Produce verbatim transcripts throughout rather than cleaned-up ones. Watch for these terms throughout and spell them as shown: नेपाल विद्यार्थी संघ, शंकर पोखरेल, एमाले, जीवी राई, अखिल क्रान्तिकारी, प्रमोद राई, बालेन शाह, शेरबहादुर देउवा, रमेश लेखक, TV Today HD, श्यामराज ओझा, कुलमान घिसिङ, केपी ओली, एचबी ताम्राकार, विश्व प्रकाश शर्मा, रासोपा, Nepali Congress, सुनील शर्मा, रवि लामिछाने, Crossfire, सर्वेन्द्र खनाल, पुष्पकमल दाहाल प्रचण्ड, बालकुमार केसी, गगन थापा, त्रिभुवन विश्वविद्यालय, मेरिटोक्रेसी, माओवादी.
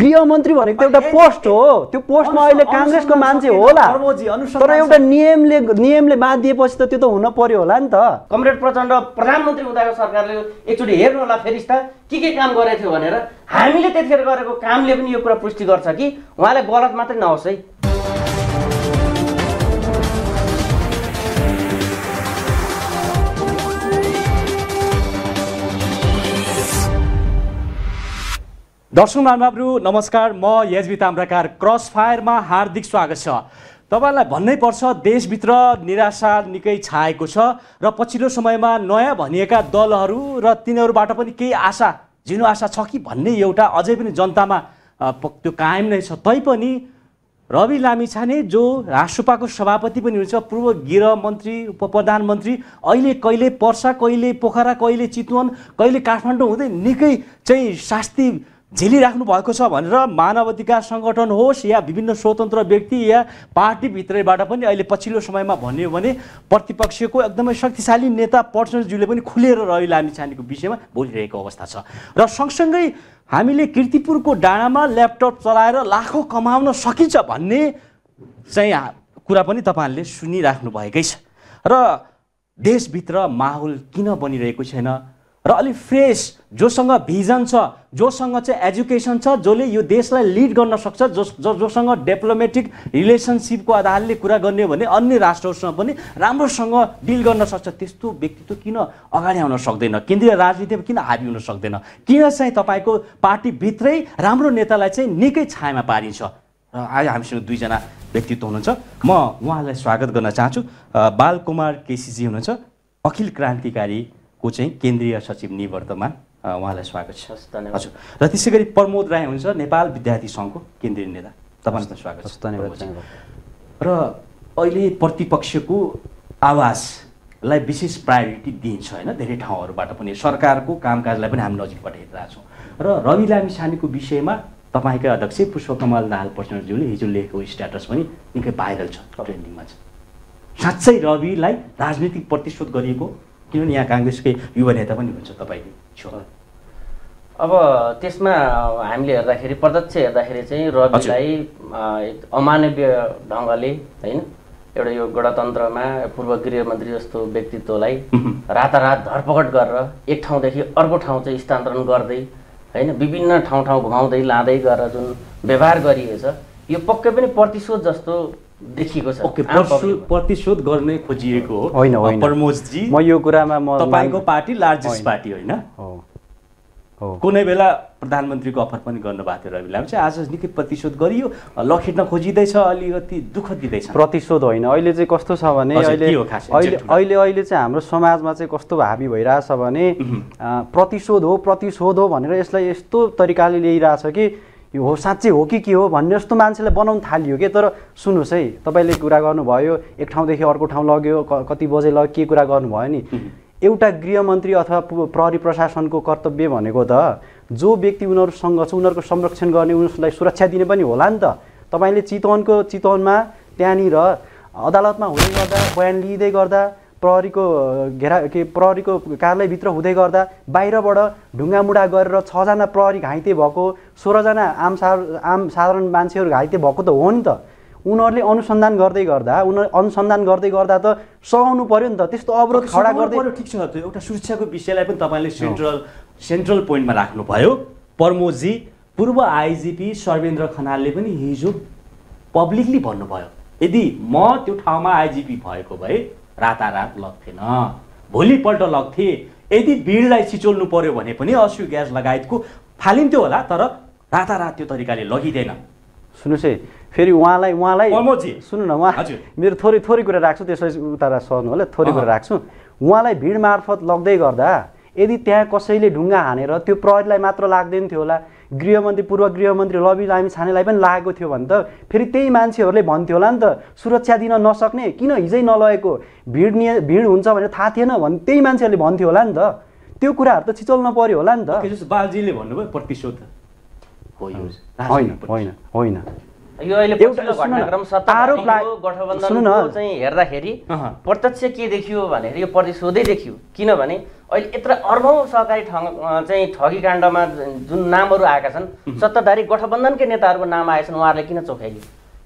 गृहमन्त्री भनेको एउटा पोस्ट हो त्यो पोस्टमा अहिले कांग्रेसको मान्छे होला तर एउटा नियमले नियमले बाध्दिएपछि त त्यो त हुन पर्यो होला नि त कमरेड प्रचण्ड प्रधानमन्त्री हुँदाको सरकारले एकचोटी हेर्नु होला फेरिस्ता के के काम गरे थियो भनेर हामीले त्यतिखेर गरेको कामले पनि यो कुरा पुष्टि गर्छ कि उहाँले गलत मात्र नहोस् है दर्शक महानुभावहरु नमस्कार म यजबी ताम्राकार क्रसफायर मा हार्दिक स्वागत छ तपाईलाई भन्नै पर्छ देश भित्र निराशा निकै छाएको छ र पछिल्लो समयमा नयाँ भनिएका दलहरू र तिनीहरूबाट पनि केही आशा जिनु आशा छ कि भन्ने एउटा अझै पनि जनतामा त्यो कायम नै छ तैपनि रवि लामिछाने जो राष्ट्रपाको सभापति पनि हुनुहुन्छ पूर्व गृहमन्त्री उपप्रधानमन्त्री अहिले कहिले पर्सा कहिले पोखरा कहिले चितवन कहिले काठमाडौँ हुँदै निकै चाहिँ शास्ति झेलिराख्नु भएको छ भनेर मानव अधिकार संगठन होस् या विभिन्न स्वतन्त्र व्यक्ति या पार्टी भित्रैबाट पनि अहिले पछिल्लो समयमा भन्यो भने प्रतिपक्षको एकदमै शक्तिशाली नेता पर्सनज्यूले पनि खुलेर रवि लामिछानेको विषयमा बोलिरहेको अवस्था छ र सँगसँगै हामीले कीर्तिपुरको डाँडामा ल्यापटप चलाएर लाखौं कमाउन सकिन्छ भन्ने चाहिँ कुरा पनि तपाईहरुले सुनिराख्नु भएकै छ र देशभित्र माहौल किन बनिरहेको छैन र अलि फ्रेश जोसँग भिजन छ जोसँग चाहिँ एजुकेसन छ जसले यो देशलाई लीड गर्न सक्छ जो जोसँग डिप्लोमेटिक रिलेशनशिपको आधारले कुरा गर्ने भने अन्य राष्ट्रहरूसँग पनि राम्रोसँग डिल गर्न सक्छ त्यस्तो व्यक्तित्व किन अगाडि आउन सक्दैन केन्द्रीय राजनीतिमा किन हाबी हुन सक्दैन किन चाहिँ तपाईको पार्टी भित्रै राम्रो नेतालाई चाहिँ निकै छायामा पारिन्छ र आज हामीसँग दुई जना व्यक्तित्व हुनुहुन्छ म उहाँलाई स्वागत गर्न चाहन्छु बालकुमार केसीजी हुनुहुन्छ अखिल क्रान्तिकारी को चाहिँ केन्द्रीय सचिव निवर्तमान उहाँलाई स्वागत छ धन्यवाद हजुर र त्यसैगरी प्रमोद राई हुनुहुन्छ नेपाल विद्यार्थी संघको केन्द्रीय नेता तपाईलाई स्वागत छ धन्यवाद र अहिले प्रतिपक्षको आवाजलाई विशेष प्रायोरिटी दिइन्छ हैन धेरै ठाउँहरुबाट पनि सरकारको कामकाजलाई पनि हामी नजिकबाट हेरिरहेका छौं र रवि लामिछानेको विषयमा तपाईका अध्यक्ष पुष्पकमल दाहाल प्रचण्डज्यूले हिजो लेखेको स्ट्याटस पनि निकै भाइरल छ ट्रेन्डिङमा छ साच्चै रविलाई राजनीतिक प्रतिशोध गरिएको किनभने यहाँ कांग्रेसकै युवा नेता पनि हुन्छ तपाईले छोरा अब त्यसमा हामीले हेर्दाखेरि प्रत्यक्ष हेर्दाखेरि चाहिँ रविलाई अमानवीय ढंगले हैन एउटा यो गणतन्त्रमा पूर्व गृहमन्त्री जस्तो व्यक्तित्वलाई रातारात धरपकड गरेर एक ठाउँदेखि अर्को ठाउँ चाहिँ स्थानान्तरण गर्दै हैन विभिन्न ठाउँ ठाउँ घुमाउँदै लादै गरेर जुन व्यवहार गरिएछ यो पक्कै पनि प्रतिशोध जस्तो देखिएको छ ओके प्रतिशोध गर्ने खोजिएको हो हैन हैन प्रमोदजी म यो कुरामा म तपाईको पार्टी लार्जेस्ट पार्टी हैन हो हो कुनै बेला प्रधानमन्त्रीको अफर पनि गर्नुभएको थियो रवि लामिछाने आज निकै प्रतिशोध गरियो लखेट्न खोजिदै छ अलिकति दुःख दिदै छ प्रतिशोध होइन अहिले चाहिँ कस्तो छ भने अहिले अहिले अहिले चाहिँ हाम्रो समाजमा चाहिँ कस्तो हाबी भइराछ भने प्रतिशोध हो प्रतिशोध हो भनेर यसलाई यस्तो तरिकाले ल्याइराछ कि यो हो साच्चै हो कि के हो भन्ने जस्तो मान्छेलाई बनाउन थालियो के तर सुन्नुस् है तपाईले कुरा गर्नुभयो एक ठाउँदेखि अर्को ठाउँ लग्यो कति बजे लग्यो के कुरा गर्नुभयो नि एउटा गृहमन्त्री अथवा प्रहरी प्रशासनको कर्तव्य भनेको त जो व्यक्ति उनीहरुसँग छ उनीहरुको संरक्षण गर्ने उनीहरुलाई सुरक्षा दिने पनि होला नि त तपाईले चितवनको चितवनमा त्यहाँनिर अदालतमा हुँदै गर्दा बयान लिदै गर्दा प्रहरीको घेरा के प्रहरीको कार्यालय भित्र हुँदै गर्दा बाहिरबाट ढुङ्गामुडा गरेर छ जना प्रहरी घाइते भएको सोह्र जना आम आम साधारण मान्छेहरु घाइते भएको त हो नि त उनीहरुले अनुसन्धान गर्दै गर्दा उनी अनुसन्धान गर्दै गर्दा त सघाउनु पर्यो नि त त्यस्तो अवरोध खडा गर्दै ठीक छ त्यो एउटा सुरक्षाको विषयलाई पनि तपाईले सेन्ट्रल सेन्ट्रल पोइन्टमा राख्नु भयो प्रमोदजी पूर्व आईजीपी सर्वेन्द्र खनालले पनि हिजो पब्लिकली भन्नुभयो यदि म त्यो ठाउँमा आईजीपी भएको भए रातारात लग्थेन भोलिपल्ट लग्थे यदि भीडलाई छिचोल्नु पर्यो भने पनि अस्यु ग्यास लगायतको फालिन्थ्यो होला तर रातारात त्यो तरिकाले लगिदैन सुन्नुस् है फेरि उहाँलाई उहाँलाई प्रमोदजी सुन्नु न उहाँ मेरो थोरै थोरै कुरा राख्छु त्यसलाई उतारा सर्नु होला थोरै कुरा राख्छु उहाँलाई भीड मार्फत लग्दै गर्दा यदि त्यहाँ कसैले ढुङ्गा हानेर त्यो प्रहरीलाई मात्र लाग्दैन थियो होला गृहमन्त्री पूर्व गृहमन्त्री रवि लामिछानेलाई पनि लागेको थियो भने त फेरि त्यही मान्छेहरुले भन्थ्यो होला नि त सुरक्षा दिन नसक्ने किन हिजै नलएको भीड भीड हुन्छ भनेर थाहा थिएन भने त्यही मान्छेहरुले भन्थ्यो होला नि त त्यो कुराहरु त छिचोल्न पर्यो होला नि त के जस्तो बालजीले भन्नुभयो प्रतिशोध हो यो हैन हैन हैन यो अहिले पछिल्लो घटनाक्रम सत्ताको गठबन्धनको चाहिँ हेर्दाखेरि प्रत्यक्ष के देखियो भने यो प्रतिशोधै देखियो किनभने अहिले यत्र अर्बौं सहकारी चाहिँ ठगी काण्डमा जुन नामहरू आएका छन् सत्ताधारी गठबन्धनकै नेताहरूको नाम आएछन् उहाँहरूले किन चोख्याइयो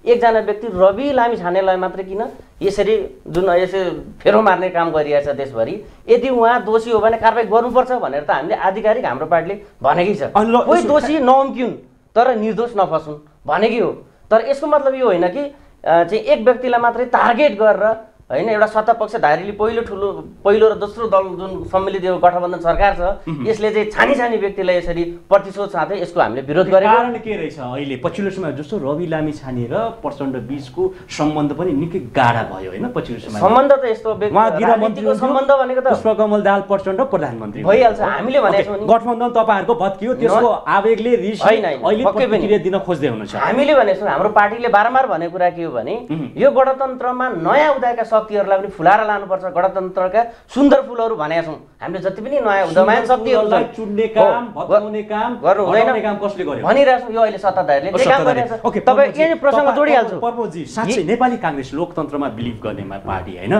एकजना व्यक्ति रवि लामिछानेलाई मात्र किन यसरी जुन यसै फेरो मार्ने काम गरिरहेछ देशभरि यदि उहाँ दोषी हो भने कारबाही गर्नुपर्छ भनेर त हामीले आधिकारिक हाम्रो पार्टीले भनेकै छ कोही दोषी नअम्किउन् तर निर्दोष नफसुन् भनेकै हो तर यसको मतलब यो होइन कि चाहिँ एक व्यक्तिलाई मात्रै टार्गेट गरेर हैन एउटा सत्तापक्षधारीले पहिलो ठुलो पहिलो र दोस्रो दल जुन सम्मिलित यो गठबन्धन सरकार छ यसले चाहिँ छानी छानी व्यक्तिलाई यसरी प्रतिशोध साथै यसको हामीले विरोध गरेको कारण के रहेछ अहिले पछिल्लो समय जस्तो रवि लामिछाने र प्रचण्ड बीचको सम्बन्ध पनि निकै गाढा भयो हैन पछिल्लो समय सम्बन्ध त यस्तो व्यक्तिगत सम्बन्ध भनेको त पुष्पकमल दाहाल प्रचण्ड प्रधानमन्त्री भइहाल्छ हामीले भनेको नि गठबन्धन तपाईहरुको भत्कियो त्यसको आवेगले रिस अहिले प्रतिक्रिया दिन खोज्दै हुनुहुन्छ हामीले भनेको हाम्रो पार्टीले बारम्बार भनेको कुरा के हो भने यो गणतन्त्रमा नयाँ उदायका शक्तिहरुलाई पनि फुलाएर लानुपर्छ गणतन्त्रका सुन्दर फूलहरु भनेका छौं हामीले जति पनि नयाँ उदयमान शक्तिहरुलाई चुन्ने काम भत्काउने काम गर्ने काम कसले गर्यो भनिरहेछौं यो अहिले सत्ताधारीले के काम गरिरहेछ ओके तपाई यही प्रसंग जोडिहाल्छु प्रभुजी साच्चै नेपाली कांग्रेस लोकतन्त्रमा बिलिभ गर्ने पार्टी हैन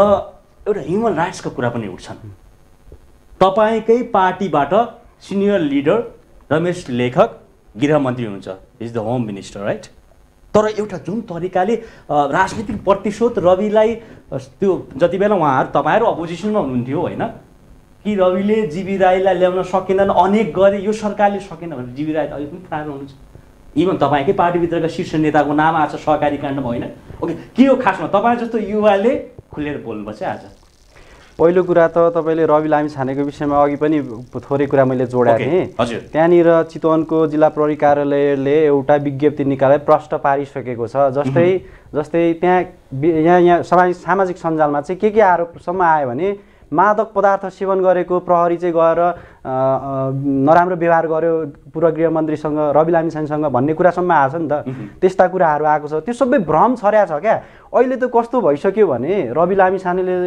र एउटा ह्युमन राइट्स को कुरा पनि उठ्छन् तपाईकै पार्टीबाट सिनियर लिडर रमेश लेखक गृहमन्त्री हुनुहुन्छ is the home minister right तर एउटा जुन तरिकाले राजनीतिक प्रतिशोध रविलाई त्यो जति बेला उहाँहरु तपाईहरु अपोजिसनमा हुनुहुन्थ्यो हैन कि रविले जीवी राईलाई ल्याउन सकिनन् अनेक गरे यो सरकारले सकेन भने जीवी राई अहिले पनि फरार हुनुहुन्छ इभन तपाईकै पार्टीभित्रका शीर्ष नेताको नाम आछ सहकारी काण्डमा होइन ओके के हो खासमा तपाई जस्तो युवाले खुलेर बोल्नुपर्छ आज पहिलो कुरा त तपाईले रवि लामिछानेको विषयमा अघि पनि थोरै कुरा मैले जोडेँ नि त्यहाँनिर चितवनको जिल्ला प्रहरी कार्यालयले एउटा विज्ञप्ति निकालेर प्रष्ट पारिसकेको छ जस्तै जस्तै त्यहाँ यहाँ यहाँ सामाजिक सामाजिक सञ्जालमा चाहिँ के के आरोपसम्म आयो भने मादक पदार्थ सेवन गरेको प्रहरी चाहिँ गएर नराम्रो व्यवहार गर्यो पूर्व गृह मन्त्रीसँग रवि लामिछानेसँग भन्ने कुरासम्म आछ नि त त्यस्ता कुराहरु आएको छ त्यो सबै भ्रम छर्या छ क्या अहिले त कस्तो भइसक्यो भने रवि लामिछानेले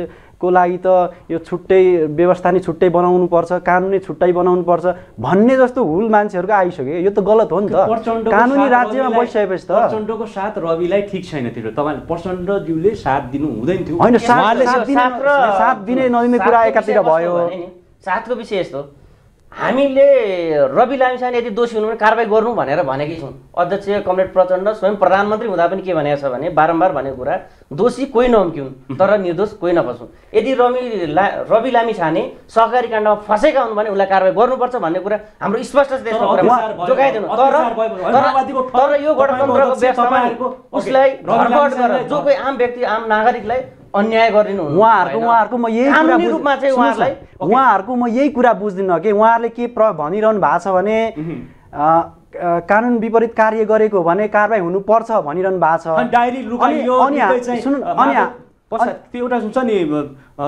को लागि त यो छुट्टै व्यवस्था नि छुट्टै बनाउनु पर्छ कानुन छुट्टै बनाउनु पर्छ भन्ने जस्तो हुल मान्छेहरुको आइसक्यो यो त गलत हो नि त कानुनी राज्यमा बसिसकेपछि त प्रचण्डको साथ रविलाई ठीक छैन थियो तपाईले प्रचण्ड ज्यूले साथ दिनु हुँदैन थियो हैन साथ दिने नदिने कुरा एकातिर भयो साथको विषय यस्तो हामीले रवि लामिछाने यदि दोषी हुनु भने कारबाही गर्नु भनेर भनेकै छौं अध्यक्ष कमरेड प्रचण्ड स्वयं प्रधानमन्त्री हुँदा पनि के भनेछ भने बारम्बार भनेको कुरा दोषी कोही नअम्किउन् तर निर्दोष कोही नफसुन् यदि रवि रवि लामिछाने सहकारी काण्डमा फसेका हुन् भने उनलाई कारबाही गर्नुपर्छ भन्ने कुरा हाम्रो स्पष्ट छ देशको कुरामा जोगाइदिनु तर तर यो गणतन्त्रको व्यवस्थामा उसलाई धरपकड गरेर जो कोही आम व्यक्ति आम नागरिकलाई अन्याय गरिनु उहाँहरुको उहाँहरुको म यही कुरा रूपमा चाहिँ उहाँलाई उहाँहरुको म यही कुरा बुझ्दिन के उहाँहरुले के भनिरहनु भएको छ भने कानुन विपरीत कार्य गरेको भने कारबाही हुनुपर्छ भनिरहनु भएको छ डायरी लुकायो सुन्नु अनि त्यो एउटा हुन्छ नि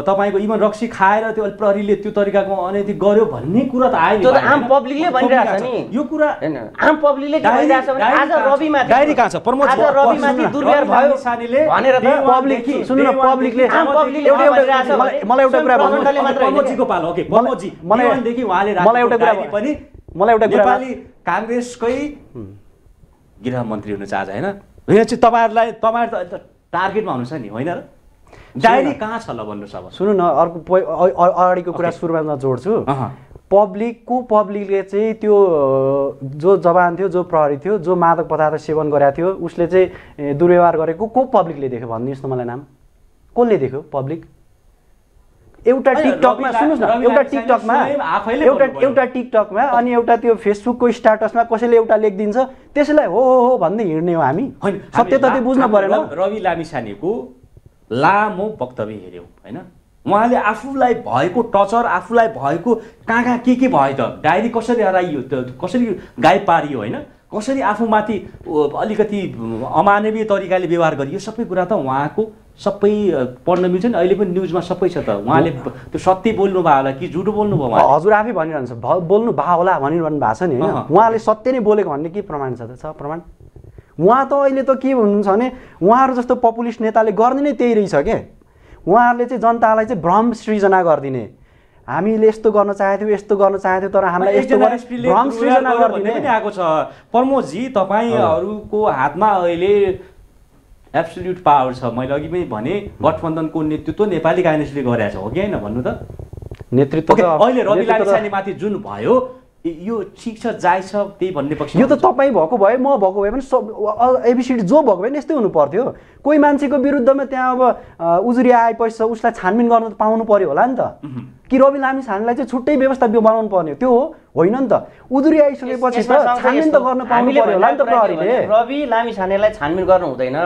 तपाईको इभन रक्सी खाएर त्यो प्रहरीले त्यो तरिकाको अनैतिक गर्यो भन्ने कुरा त आयो नि त्यो त आम पब्लिकले भनिरहेछ नि यो कुरा हैन आम पब्लिकले के भनिरहेछ भने आज रवि माथि डायरी कहाँ छ प्रमोद आज रवि माथि दुर्व्यवहार भयो सानीले भनेर त पब्लिक सुन्नु न पब्लिकले आम पब्लिकले एउटा एउटा मलाई एउटा कुरा भन्नुले मात्र प्रमोदजीको पालो ओके प्रमोदजी मलाई देखि उहाँले मलाई एउटा कुरा पनि मलाई एउटा कुरा नेपाली कांग्रेसकै गृह मन्त्री हुनुहुन्छ आज हैन यहाँ चाहिँ तपाईहरुलाई तपाईहरु त टार्गेटमा हुनुहुन्छ नि हैन र डायरी कहाँ छ ल भन्नु सब सुन्नु न अर्को अगाडीको कुरा सुरुमा जोड्छु पब्लिकको पब्लिकले चाहिँ त्यो जो जवान थियो जो प्रहरी थियो जो मादक पदार्थ सेवन गरेको थियो उसले चाहिँ दुर्व्यवहार गरेको को पब्लिकले देख्यो भन्नुस् न मलाई नाम कसले देख्यो पब्लिक एउटा टिकटकमा सुन्नुस् न एउटा टिकटकमा एउटा एउटा टिकटकमा अनि एउटा त्यो फेसबुकको स्ट्याटसमा कसैले एउटा लेखदिन्छ त्यसैलाई हो हो हो भन्दै हिड्ने हो हामी सत्य त त्यो बुझ्नु पर्यो रवि लामिछानेको लामो वक्तव्य हेर्यौ हैन उहाँले आफूलाई भएको टचर आफूलाई भएको काका के के भयो त डायरी कसरी हराइयो कसरी गायब पारियो हैन कसरी आफूमाथि अलिकति अमानवीय तरिकाले व्यवहार गरियो सबै कुरा त उहाँको सबै पढ्न मिल्छ नि अहिले पनि न्यूजमा सबै छ त उहाँले त्यो सत्य बोल्नु भयो होला कि झुटो बोल्नु भयो उहाँ हजुर आफै भनिरहन्छ बोल्नु भयो होला भनिरहनु भएको छ नि हैन उहाँले सत्य नै बोलेको भन्ने के प्रमाण छ त छ प्रमाण उहाँ त अहिले त के भन्नुहुन्छ भने उहाँहरु जस्तो पपुलिस्ट नेताले गर्ने नै त्यही रहिछ के उहाँहरुले चाहिँ जनतालाई चाहिँ भ्रम सृजना गर्दिने हामीले यस्तो गर्न चाहेथ्यौ यस्तो गर्न चाहेथ्यौ तर हामीलाई यस्तो भ्रम सृजना गर्दिने पनि आएको छ प्रमोदजी तपाईहरुको हातमा अहिले एब्सोल्युट पावर छ मैले अघि पनि भने गठबन्धनको नेतृत्व नेपाली कांग्रेसले गरेछ हो कि हैन भन्नु त नेतृत्व अहिले रवि लामिछाने माथि जुन भयो यो ठीक छ जाय छ त्यही भन्ने पक्ष यो त तपाई भएको भए म भएको भए पनि एबीसीडी जो भएको भए नि यस्तै हुनु पर्थ्यो कोही मान्छेको विरुद्धमा त्यहाँ अब उजुरी आएपछि उसलाई छानबिन गर्न त पाउनु पर्यो होला नि त कि रवि लामिछानेलाई चाहिँ छुट्टै व्यवस्था बनाउनु पर्ने त्यो हो होइन नि त उजुरी आइसकेपछि त छानबिन त गर्न पाउनु पर्यो होला नि त प्रहरीले रवि लामिछानेलाई छानबिन गर्न हुँदैन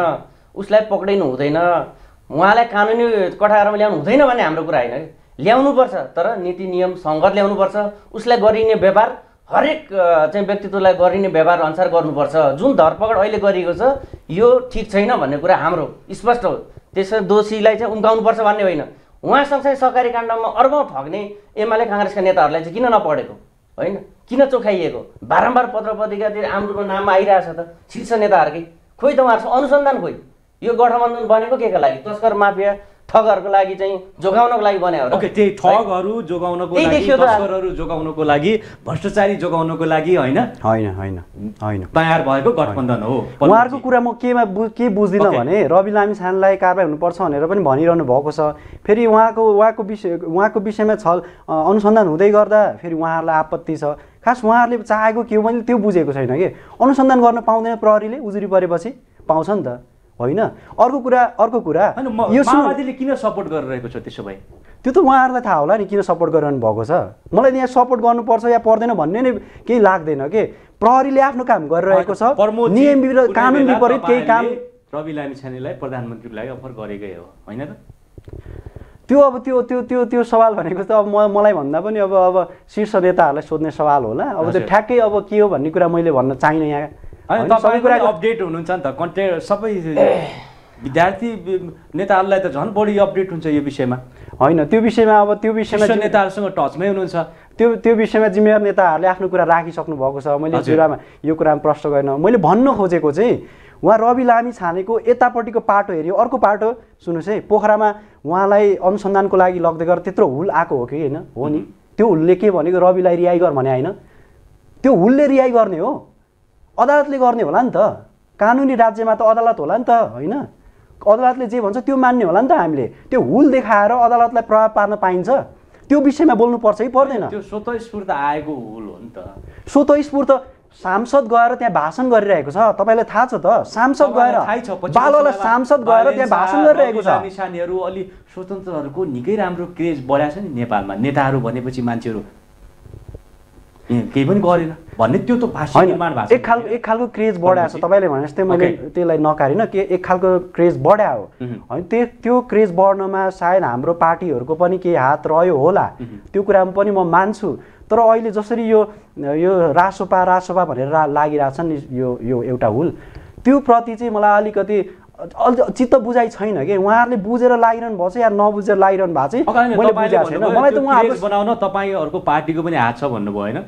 उसलाई पक्ड्नु हुँदैन उहाँलाई कानुनी कठारमा ल्याउनु हुँदैन भन्ने हाम्रो कुरा हैन ल्याउनु पर्छ तर नीति नियम संगत ल्याउनु पर्छ उसले गरिने व्यवहार हरेक चाहिँ व्यक्तित्वलाई गरिने व्यवहार अनुसार गर्नुपर्छ जुन धरपकड अहिले गरिएको छ यो ठीक छैन भन्ने कुरा हाम्रो स्पष्ट हो त्यसै दोषीलाई चाहिँ उम्काउनु पर्छ भन्ने होइन उहाँ सँगसँगै सहकारी काण्डमा अर्बौं ठग्ने एमाले कांग्रेसका नेताहरूलाई चाहिँ किन नपढेको हैन किन चोखाइएको बारम्बार पत्रपत्रिकातिर आम्रोको नाम आइराछ त शीर्ष नेताहरुकै खोइ त उहाँहरु अनुसन्धान खोइ यो गठबन्धन बनेको केका लागि तस्कर माफिया ठगहरुको लागि चाहिँ जोगाउनको लागि बने हो ओके त्यही ठगहरु जोगाउनको लागि तस्करहरु जोगाउनको लागि भ्रष्टाचारी जोगाउनको लागि हैन हैन हैन हैन तयार भएको गठबन्धन हो उहाँहरुको कुरा म केमा के बुझ्दिन भने रवि लामिछानेलाई कारबाही हुनुपर्छ भनेर पनि भनिरहनु भएको छ फेरि उहाँको उहाँको विषय उहाँको विषयमा छल अनुसन्धान हुँदै गर्दा फेरि उहाँहरुलाई आपत्ति छ खास उहाँहरुले चाहेको के हो मैले त्यो बुझेको छैन के अनुसन्धान गर्न पाउँदैन प्रहरीले उजुरी परेपछि पाउँछ नि त होइन अर्को कुरा अर्को कुरा यो समाजले किन सपोर्ट गरिरहेको छ त्यसो भए त्यो त उहाँहरुलाई थाहा होला नि किन सपोर्ट गरिरहनु भएको छ मलाई यहाँ सपोर्ट गर्नुपर्छ या पर्दैन भन्ने नै केही लाग्दैन के प्रहरीले आफ्नो काम गरिरहेको छ नियम विरुद्ध कानुन विपरीत केही काम रवि लामिछानेलाई प्रधानमन्त्रीको लागि अफर गरेकै हो हैन त त्यो अब त्यो त्यो त्यो त्यो सवाल भनेको त अब मलाई भन्दा पनि अब अब शीर्ष नेताहरुलाई सोध्ने सवाल होला अब त्यो ठ्याक्कै अब के हो भन्ने कुरा मैले भन्न चाहन्न यहाँ अनि तपाईको कुरा अपडेट हुनुहुन्छ नि त कन्टेन्ट सबै विद्यार्थी नेताहरुलाई त झन् बढी अपडेट हुन्छ यो विषयमा हैन त्यो विषयमा अब त्यो विषयमा नेताहरुसँग टचमै हुनुहुन्छ त्यो त्यो विषयमा जिम्मेवार नेताहरुले आफ्नो कुरा राखि सक्नु भएको छ मैले जुरामा यो कुरामा प्रश्न गर्न मैले भन्न खोजेको चाहिँ उहाँ रवि लामिछानेको यतापट्टिको पाटो हेरियो अर्को पाटो सुन्नुस् है पोखरामा उहाँलाई अनुसन्धानको लागि लग्दै गरेर त्यत्रो हुल आको हो कि हैन हो नि त्यो हुलले के भनेको रविलाई रियाई गर भने हैन त्यो हुलले रियाई गर्ने हो अदालतले गर्ने होला नि त कानुनी राज्यमा त अदालत होला नि त हैन अदालतले जे भन्छ त्यो मान्ने होला नि त हामीले त्यो हुल देखाएर अदालतलाई प्रभाव पार्न पाइन्छ त्यो विषयमा बोल्नु पर्छ कि पर्दैन त्यो स्वतःस्फूर्त आएको हुल हो नि त स्वतःस्फूर्त सांसद गएर त्यहाँ भाषण गरिरहेको छ तपाईलाई थाहा छ त सांसद गएर बालवाला सांसद गएर त्यहाँ भाषण गरिरहेको छ मिसानीहरु अलि स्वतन्त्रहरुको निकै राम्रो क्रेज बढ्या छ नि नेपालमा नेताहरु भनेपछि मान्छेहरु केही पनि गरेन भन्ने त्यो त भाषा निर्माण भएको एक खालको एक खालको क्रेज बढ्याछ तपाईले भने जस्तै मैले त्यसलाई नकारिन के एक खालको क्रेज बढ्या हो हैन त्यो त्यो क्रेज बढ्नमा सायद हाम्रो पार्टीहरुको पनि के हात रह्यो होला त्यो कुरामा पनि म मान्छु तर अहिले जसरी यो यो रासोपा रासोपा भनेर लागिराछन् यो यो एउटा हुल त्यो प्रति चाहिँ मलाई अलिकति चित्त बुझाइ छैन के उहाँहरुले बुझेर लागिरहनु भछ या नबुझेर लागिरहनु भा चाहिँ मैले बुझाएको छैन मलाई त उहाँहरुले क्रेज बनाउन तपाईहरुको पार्टीको पनि हात छ भन्नु भयो हैन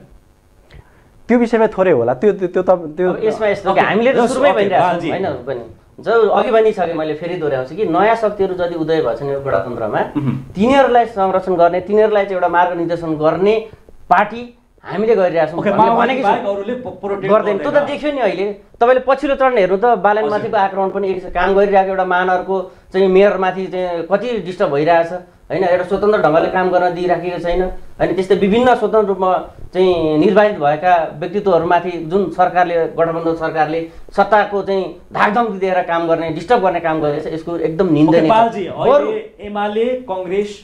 त्यो विषयमा थोरै होला त्यो त्यो त त्यो यसमा यस्तो के हामीले त सुरुमै भइरहेको छ हैन पनि जो अघि भनि सके मैले फेरि दोहोर्याउँछु कि नयाँ शक्तिहरु जति उदय भछन् यो गणतन्त्रमा तिनीहरुलाई संरक्षण गर्ने तिनीहरुलाई चाहिँ एउटा मार्गनिर्देशन गर्ने पार्टी हामीले गरिरहेछौँ भनेको माओवादीहरुले प्रोटेक्ट गर्दैन त्यो त देख्यो नि अहिले तपाईले पछिल्लो चरण हेर्नु त बालनमाथिको आक्रमण पनि एक काम गरिरहेको एउटा मानहरुको चाहिँ मेयरमाथि चाहिँ कति डिस्टर्ब भइरहेछ हैन एउटा स्वतन्त्र ढंगले काम गर्न दिइराखेको छैन अनि त्यस्तै विभिन्न स्वतन्त्र रूपमा चाहिँ निर्वाचित भएका व्यक्तित्वहरुमाथि जुन सरकारले गठबन्धन सरकारले सत्ताको चाहिँ धाकधम्की दिएर काम गर्ने डिस्टर्ब गर्ने काम गरिरहेछ यसको एकदम निन्दनीय छ एमाले कांग्रेस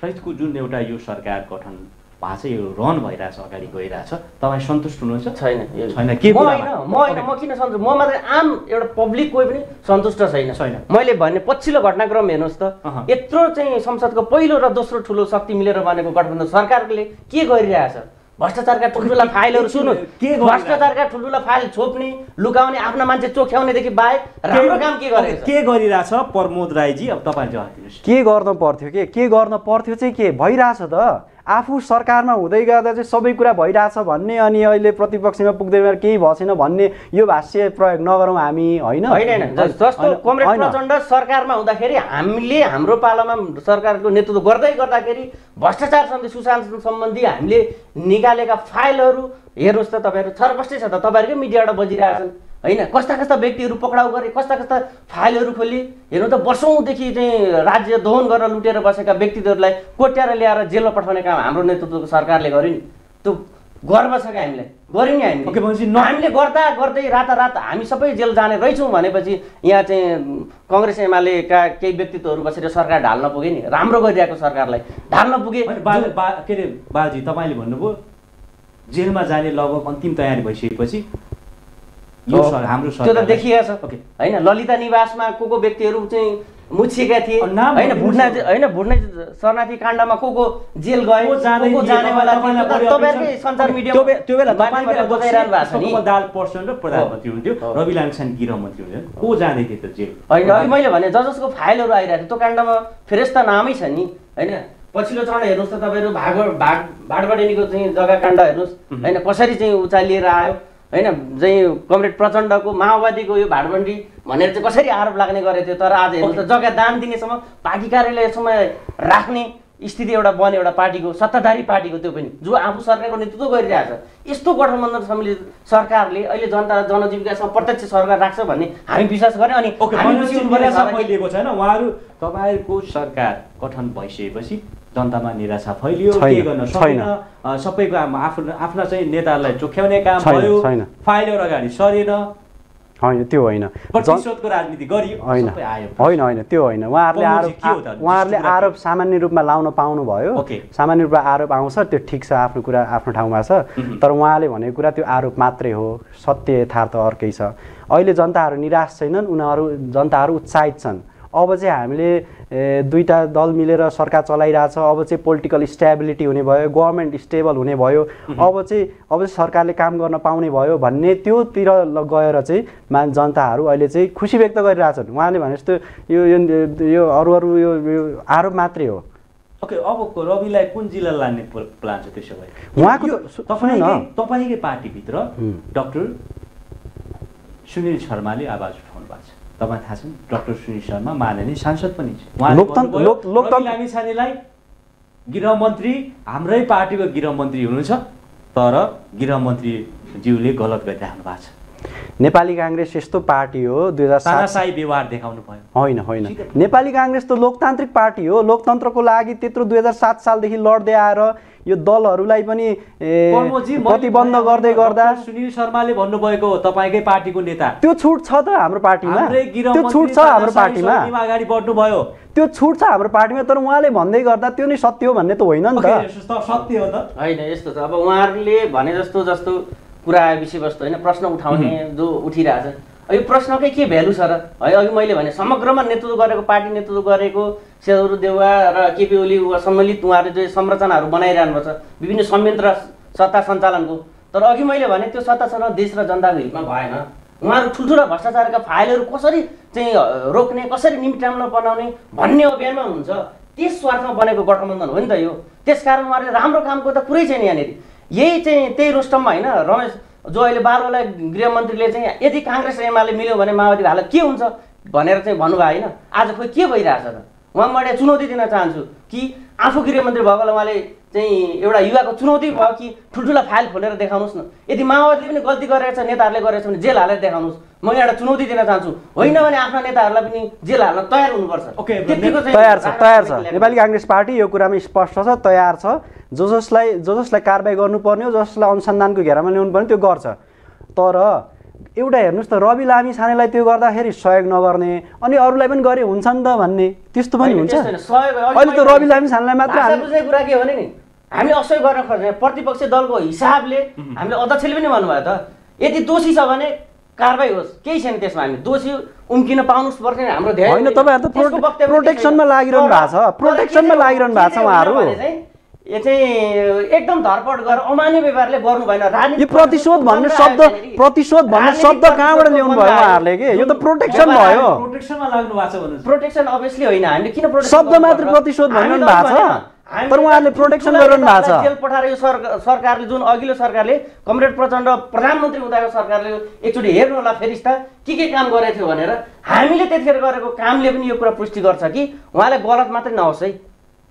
सहितको जुन एउटा यो सरकार गठन भाषा यो रन भइरहेछ अगाडि गइरहेछ तपाई सन्तुष्ट हुनुहुन्छ छैन छैन के कुरा हैन म हैन म किन सन्तुष्ट म मात्र आम एउटा पब्लिक कोही पनि सन्तुष्ट छैन छैन मैले भन्ने पछिल्लो घटनाक्रम हेर्नुस् त यत्रो चाहिँ संसदको पहिलो र दोस्रो ठूलो शक्ति मिलेर बनेको गठबन्धन सरकारले के गरिरहेछ भ्रष्टाचारका ठूलठूला फाइलहरु सुन्नु के भ्रष्टाचारका ठूलठूला फाइल छोप्ने लुकाउने आफ्ना मान्छे चोख्याउने देखि बाहेक राम्रो काम के गरेछ के गरिरहेछ प्रमोद राईजी अब तपाईले जवाफ दिनुस् के गर्न पर्थ्यो के के गर्न पर्थ्यो चाहिँ के भइरहेछ त आफू सरकारमा हुँदै गर्दा चाहिँ सबै कुरा भइराछ भन्ने अनि अहिले प्रतिपक्षमा पुग्दै भएर केही भएन भन्ने यो भाष्य प्रयोग नगरौं हामी हैन हैन जस्तो कमरेड प्रचण्ड सरकारमा हुँदाखेरि हामीले हाम्रो पालामा सरकारको नेतृत्व गर्दै गर्दाखेरि भ्रष्टाचार सम्बन्धी सुशासन सम्बन्धी हामीले निकालेका फाइलहरु हेर्नुस् त तपाईहरु छरपष्टै छ त तपाईहरुकै मिडियाबाट बजिरहेछन् हैन कस्ता कस्ता व्यक्तिहरु पक्राउ गरे कस्ता कस्ता फाइलहरु खोली हेर्नु त वर्षौं देखि चाहिँ राज्य दोहन गर्न लुटेर बसेका व्यक्तिहरुलाई कोट्याएर ल्याएर जेलमा पठाउने काम हाम्रो नेतृत्वको सरकारले गर्यो नि त्यो गर्व छ के हामीलाई गर्यो नि हामीले के भन्छ हामीले गर्दा गर्दै रातारात हामी सबै जेल जाने रहिछौं भनेपछि यहाँ चाहिँ कांग्रेस एमालेका केही व्यक्तित्वहरु बसेर सरकार ढाल्न पुगे नि राम्रो गरिरहेको सरकारलाई ढाल्न पुगे के रे बालजी तपाईले भन्नुभयो जेलमा जाने लगभग अन्तिम तयारी भइसकेपछि यो हाम्रो सरकार त्यो त देखिया छ हैन ललिता निवासमा को को व्यक्तिहरु चाहिँ मुछेका थिए हैन बुढ्ना हैन बुढ्ना शरणार्थी काण्डमा को को जेल गए को जानेवाला तपाईहरुकै सञ्चार मिडियामा त्यो त्यो बेला तपाईहरुले बताइरानु भएको छ नि को दाल पर्सन र प्रधानमन्त्री हुन्थ्यो रवि लामिछाने गृहमन्त्री हुन्थ्यो को जाने थिए त जेल हैन अनि मैले भने जसजसको फाइलहरु आइराथे त्यो काण्डमा फेरेस्ता नामै छ नि हैन पछिल्लो चरण हेर्नुस् त तपाईहरु भाग भाग भाडबडेनीको चाहिँ जग्गा काण्ड हेर्नुस् हैन कसरी चाहिँ उचालिएर आयो हैन चाहिँ कमरेड प्रचण्डको माओवादीको यो भाडबण्डी भनेर चाहिँ कसरी आरोप लाग्ने गरेथ्यो तर आज हेर्नु त जग्गा दान दिनेसम्म पार्टी कार्यालयसम्म राख्ने स्थिति एउटा बने एउटा पार्टीको सत्ताधारी पार्टीको त्यो पनि जो आफू सरकारको नेतृत्व गरिरहेछ यस्तो गठबन्धन सम्मिलित सरकारले अहिले जनता जनजीविकासँग प्रत्यक्ष सरकार राख्छ भन्ने हामी विश्वास गर्ने अनि फैलिएको छैन उहाँहरु तपाईहरुको सरकार गठन भइसकेपछि जनतामा निराशा फैलियो के गर्न सकेन सबैको आफ्नो आफ्ना चाहिँ नेताहरूलाई चोख्याउने काम भयो फाइलहरु अगाडि सरेन हैन त्यो हैन प्रतिशोधको राजनीति गरियो सबै आयो हैन हैन त्यो हैन उहाँहरुले आरोप उहाँहरुले आरोप सामान्य रूपमा लाउन पाउनु भयो सामान्य रूपमा आरोप आउँछ त्यो ठीक छ आफ्नो कुरा आफ्नो ठाउँमा छ तर उहाँले भनेको कुरा त्यो आरोप मात्रै हो सत्य यथार्थ अर्कै छ अहिले जनताहरु निराश छैनन् उनीहरु जनताहरु उत्साहित छन् अब चाहिँ हामीले दुईटा दल मिलेर सरकार चलाइराछ अब चाहिँ पोलिटिकल स्टेबिलिटी हुने भयो गभर्नमेन्ट स्टेबल हुने भयो अब चाहिँ अब सरकारले काम गर्न पाउने भयो भन्ने त्योतिर गएर चाहिँ मान जनताहरु अहिले चाहिँ खुशी व्यक्त गरिराछन् उहाँले भने जस्तो यो यो अरु अरु यो आरोप मात्रै हो ओके अब रविलाई कुन जिल्ला लाने प्लान छ त्यसो भए उहाँको तपाईले तपाईकै पार्टी भित्र डाक्टर सुनील शर्माले आवाज उठाउनु भएको छ तपाईलाई थाहा छ डाक्टर सुनील शर्मा माननीय सांसद पनि उहाँ लोकतन्त्र लोकतन्त्र लामिछानेलाई गृहमन्त्री हाम्रै पार्टीको गृहमन्त्री हुनुहुन्छ तर गृहमन्त्री ज्यूले गलत गरिराख्नु भएको छ नेपाली कांग्रेस यस्तो पार्टी हो दुई हजार सात तानाशाही व्यवहार देखाउनु भयो हैन हैन नेपाली कांग्रेस त लोकतान्त्रिक पार्टी हो लोकतन्त्रको लागि त्यत्रो दुई हजार सात साल देखि लड्दै आएर यो दलहरुलाई पनि प्रतिबन्ध गर्दै गर्दा सुनील शर्माले भन्नु भएको हो तपाईकै पार्टीको नेता त्यो छुट छ त हाम्रो पार्टीमा त्यो छुट छ हाम्रो पार्टीमा अगाडि बढ्नु भयो त्यो छुट छ हाम्रो पार्टीमा तर उहाँले भन्दै गर्दा त्यो नै सत्य हो भन्ने त होइन नि त सत्य हो त हैन यस्तो छ अब उहाँहरुले भने जस्तो जस्तो कुरा विषयवस्तु हैन प्रश्न उठाउने जो उठिरहेछ यो प्रश्नकै के भ्यालु छ र है अघि मैले भने समग्रमा नेतृत्व गरेको पार्टी नेतृत्व गरेको शेरबहादुर देउवा र केपी ओली सम्मिलित उहाँहरुले जे संरचनाहरू बनाइराख्नु भएको छ विभिन्न संयन्त्र सत्ता सञ्चालनको तर अघि मैले भने त्यो सत्ता सञ्चालन देश र जनताको हितमा भएन उहाँहरु ठुलठुला भ्रष्टाचारका फाइलहरु कसरी चाहिँ रोक्ने कसरी निम्त्याउन बनाउने भन्ने अभियानमा हुन्छ त्यस स्वार्थमा बनेको गठबन्धन हो नि त यो त्यसकारण उहाँहरुले राम्रो कामको त कुरै छैन यहाँ यही चाहिँ त्यही रोस्टममा हैन रमेश जो अहिले बारवटा गृहमन्त्रीले चाहिँ यदि कांग्रेस एमाले मिल्यो भने माओवादी हाल के हुन्छ भनेर चाहिँ भन्नु भयो हैन आज खोइ के भइराछ त उहाँ मैले चुनौती दिन चाहन्छु कि आफू गृहमन्त्री भएकोले उहाँले चाहिँ एउटा युवाको चुनौती भयो कि ठुलठुला फाइल खोलेर देखाउनुस् न यदि माओवादीले पनि गल्ती गरेको छ नेताहरूले गरेको छ भने जेल हालेर देखाउनुस् म एउटा चुनौती दिन चाहन्छु होइन भने आफ्ना नेताहरूलाई पनि जेल हाल्न तयार हुनुपर्छ ओके तयार छ तयार छ नेपाली कांग्रेस पार्टी यो कुरामा स्पष्ट छ तयार छ जो जसलाई जो जसलाई कारबाही गर्नुपर्ने हो जसलाई अनुसन्धानको घेरामा ल्याउनु पर्ने त्यो गर्छ तर एउटा हेर्नुस् त रवि लामिछानेलाई त्यो गर्दाखेरि सहयोग नगर्ने अनि अरूलाई पनि गरे हुन्छ नि त भन्ने त्यस्तो पनि हुन्छ अहिले त रवि लामिछानेलाई मात्र हामी बुझ्ने कुरा के हो नि हामी असहयोग गर्न खोज्ने प्रतिपक्ष दलको हिसाबले हामीले अध्यक्षले पनि भन्नुभयो त यदि दोषी छ भने कारबाही होस् केही छैन त्यसमा हामी दोषी उम्किन पाउनुस् पर्ने हाम्रो ध्यान हैन तपाईहरु त प्रोटेक्सनमा लागिरहनु भएको छ प्रोटेक्सनमा लागिरहनु भएको छ उहाँहरु यो चाहिँ एकदम धरपड गरेर अमान्य व्यवहारले गर्नु भएन राजनीति प्रतिशोध भन्ने शब्द प्रतिशोध भन्ने शब्द कहाँबाट ल्याउनु भयो उहाँहरुले के यो त प्रोटेक्सन भयो प्रोटेक्सनमा लाग्नु भएको छ भन्नुहुन्छ प्रोटेक्सन अबभियसली होइन हामीले किन प्रोटेक्सन शब्द मात्र प्रतिशोध भन्नु भएको छ तर उहाँहरुले प्रोटेक्सन गरिरहनु भएको छ जेल पठाएर यो सरकारले जुन अघिल्लो सरकारले कमरेड प्रचण्ड प्रधानमन्त्री हुँदाको सरकारले एकचोटी हेर्नु होला फेरिस्ता के के काम गरेको थियो भनेर हामीले त्यतिखेर गरेको कामले पनि यो कुरा पुष्टि गर्छ कि उहाँले गलत मात्र नहोस् है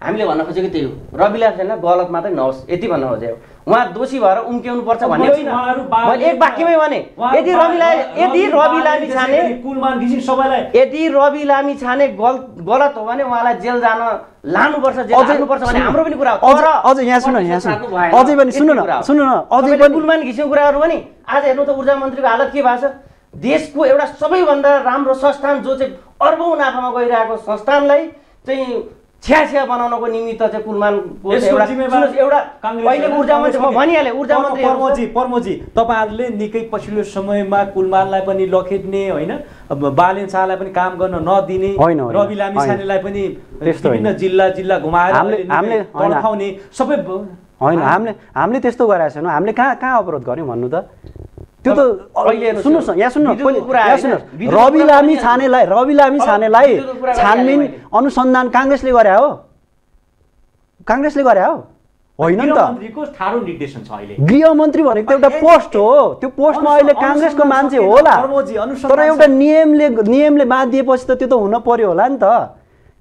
हामीले भन्न खोजेको त्यही हो रवि लामिछाने गलत मात्रै नहोस् यति भन्न खोजेको वहाँ दोषी भएर उम्क्याउनु पर्छ भन्ने छैन। मैले एक वाक्यमै भने यदि रविलाई यदि रवि लामिछाने कुलमा दिसिन सबैलाई यदि रवि लामिछाने गलत हो भने उहाँलाई जेल जान लानु पर्छ जेल जानु पर्छ भने हाम्रो पनि कुरा हो। तर अझ यहाँ सुन यहाँ सुन अझै पनि सुन्नु न सुन्नु न अझै पनि कुलमा घिसेको कुराहरु भने आज हेर्नु त ऊर्जा मन्त्रीको हालत के भएको छ। देशको एउटा सबैभन्दा राम्रो संस्थान जो चाहिँ अर्बौं नाफामा गइरहेको संस्थानलाई चाहिँ छ्याछ्या बनाउनको निमित्त चाहिँ कुलमानको एउटा एउटा अहिले ऊर्जा मन्त्री म भनिहाले ऊर्जा मन्त्री परमोजी परमोजी तपाईहरुले निकै पछिल्लो समयमा कुलमानलाई पनि लखेट्ने हैन बालेन शाहलाई पनि काम गर्न नदिने रवि लामिछानेलाई पनि विभिन्न जिल्ला जिल्ला घुमाएर हामीले तडफाउने सबै हैन हामीले हामीले त्यस्तो गरेका छैनौं। हामीले कहाँ कहाँ अवरोध गर्यौं भन्नु त त्यो त अहिले सुन्नुस् यहाँ सुन्नु पहिलो कुरा रवि लामिछानेलाई रवि लामिछानेलाई छानबिन अनुसन्धान कांग्रेसले गरे हो कांग्रेसले गरे हो होइन नि त। मन्त्रीको थारो निर्देशन छ अहिले गृह मन्त्री भनेको एउटा पोस्ट हो त्यो पोस्टमा अहिले कांग्रेसको मान्छे होला तर एउटा नियमले नियमले बाँधिएपछि त त्यो त हुन पर्यो होला नि त।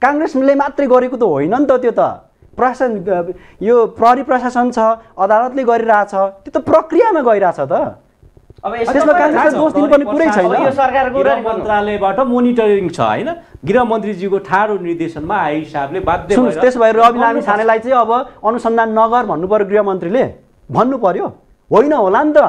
कांग्रेसले मात्रै गरेको त होइन नि त। त्यो त प्रशासन यो प्रहरी प्रशासन छ अदालतले गरिरहेछ त्यो त प्रक्रियामा गइरहेछ त। अब यसमा कांग्रेसले दोष दिनुपर्ने कुरै छैन। यो सरकारको गृह मन्त्रालयबाट मोनिटरिङ छ हैन गृह मन्त्रीजीको ठाडो निर्देशनमा आइ हिसाबले बाध्य भयो। त्यसो भए रवि लामिछानेलाई चाहिँ अब अनुसन्धान नगर भन्नु पर्यो गृह मन्त्रीले भन्नु पर्यो होइन होला नि त।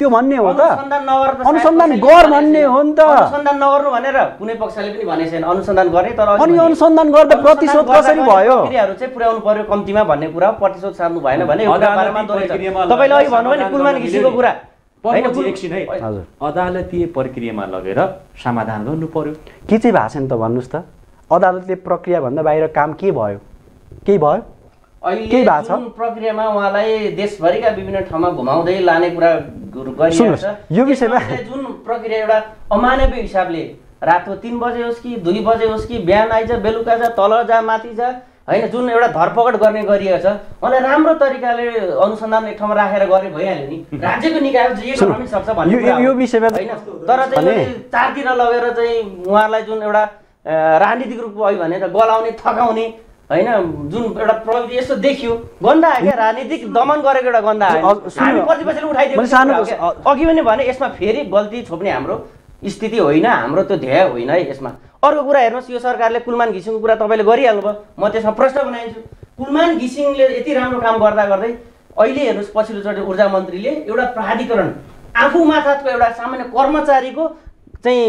त्यो भन्ने हो त अनुसन्धान नगर अनुसन्धान गर भन्ने हो नि त। अनुसन्धान नगर्नु भनेर कुनै पक्षले पनि भनेको छैन अनुसन्धान गर्ने तर अनि अनुसन्धान गर्दा प्रतिशोध कसरी भयो क्रियाहरू चाहिँ पुर्याउनु पर्यो कम्तिमा भन्ने कुरा प्रतिशोध सार्नु भएन भने एउटा बारेमा दोष छ। तपाईले अघि भन्नु भने कुलमान घिसिको कुरा अदालतीय प्रक्रियामा लगेर समाधान गर्नु पर्यो के चाहिँ भएको छैन त भन्नुस् त। अदालतले प्रक्रिया भन्दा बाहिर काम के भयो के भयो अहिले जुन प्रक्रियामा उहाँलाई देशभरिका विभिन्न ठाउँमा घुमाउँदै लाने कुरा गरिरहेको छ यो विषयमा जुन प्रक्रिया एउटा अमानवीय हिसाबले रातो तीन बजे होस् कि दुई बजे होस् कि बिहान आइज बेलुका जा तल जा माथि जा हैन जुन एउटा धरपकड गर्ने गरिएको छ उहाँले राम्रो तरिकाले अनुसन्धान एक ठाउँमा राखेर गरे भइहाल्यो नि। राज्यको निकायले जे गर्न सक्छ भन्ने कुरा यो विषयमा हैन तर चाहिँ चार दिन लगेर चाहिँ उहाँलाई जुन एउटा राजनीतिक रूपमा आयो भने त गलाउने ठगाउने हैन जुन एउटा प्रविधि यस्तो देखियो गन्दा आयो राजनीतिक दमन गरेको एउटा गन्दा आयो हामी प्रतिपक्षले उठाइदियो। अघि पनि भने यसमा फेरि गल्ती छोप्ने हाम्रो स्थिति होइन हाम्रो त्यो ध्येय होइन है। यसमा अर्को कुरा हेर्नुस् यो सरकारले कुलमान घिसिङको कुरा तपाईले गरिहाल्नु भयो म त्यसमा प्रश्न बनाइन्छु। कुलमान घिसिङले यति राम्रो काम गर्दा गर्दै अहिले हेर्नुस् पछिल्लो चोटि ऊर्जा मन्त्रीले एउटा प्राधिकरण आफू माथाको एउटा सामान्य कर्मचारीको चाहिँ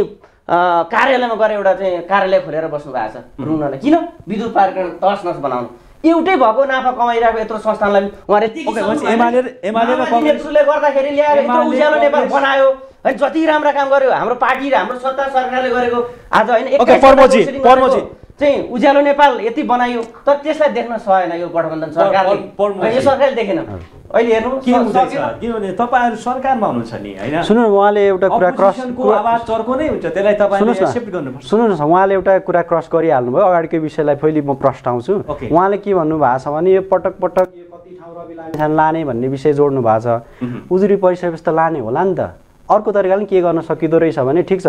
कार्यालयमा गएर एउटा चाहिँ कार्यालय खोलेर बस्नु भएको छ रुनले किन विद्युत प्राधिकरण तसनस बनाउनु एउटै भएको नाफा कमाइरहेको यत्रो संस्थानलाई उहाँले एमाले गर्दाखेरि ल्याएर यत्रो उज्यालो नेपाल बनायो है जति राम्रो काम गर्यो हाम्रो पार्टी र हाम्रो सत्ता सरकारले गरेको आज हैन ओके परमोजी परमोजी चाहिँ उज्यालो नेपाल यति बनायो तर त्यसलाई देख्न सकेन यो गठबन्धन सरकारले यो सरकारले देखेन। अहिले हेर्नु के हुँदैछ किनभने तपाईहरु सरकारमा हुनुहुन्छ नि हैन। सुन्नु उहाँले एउटा कुरा क्रसको आवाज चर्को नै हुन्छ त्यसलाई तपाईले एक्सेप्ट गर्नुपर्छ। सुन्नु न उहाँले एउटा कुरा क्रस गरिहाल्नु भयो अगाडिकै विषयलाई फेरि म प्रस्ताउँछु। उहाँले के भन्नु भएको छ भने यो पटक पटक यो कति ठाउँ रवि लामिछाने लाने भन्ने विषय जोड्नु भएको छ उजुरी परिसकेपछि त लाने होला नि त। अर्को तरिकाले के गर्न सकिदो रहेछ भने ठीक छ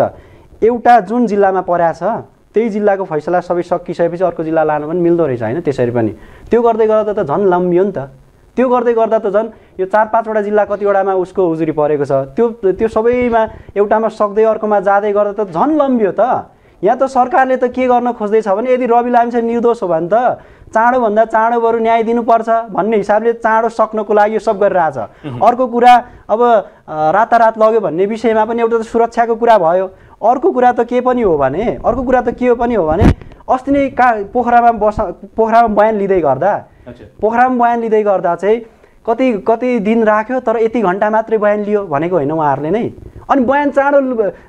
एउटा जुन जिल्लामा पर्या छ त्यही जिल्लाको फैसला सबै सकिसकेपछि अर्को जिल्ला लानु पनि मिल्दो रहेछ हैन। त्यसरी पनि त्यो गर्दै गर्दा त झन् लम्बियो नि त। त्यो गर्दै गर्दा त झन् यो चार पाँचवटा जिल्ला कतिवटामा उसको उजुरी परेको छ त्यो त्यो सबैमा एउटामा सक्दै अर्कोमा जादै गर्दा त झन् लम्बियो त। यहाँ त सरकारले त के गर्न खोज्दै छ भने यदि रवि लामिछाने निर्दोष हो भने त चाँडो भन्दा चाँडो बरु न्याय दिनुपर्छ भन्ने हिसाबले चाँडो सक्नको लागि यो सब गरिरहेछ। अर्को कुरा अब रातारात लग्यो भन्ने विषयमा पनि एउटा त सुरक्षाको कुरा भयो। अर्को कुरा त के पनि हो भने अर्को कुरा त के हो पनि हो भने अस्ति नै का पोखरामा बस पोखरामा बयान लिँदै गर्दा पोखरामा बयान लिँदै गर्दा चाहिँ कति कति दिन राख्यो तर यति घण्टा मात्रै बयान लियो भनेको होइन उहाँहरूले नै। अनि बयान चाँडो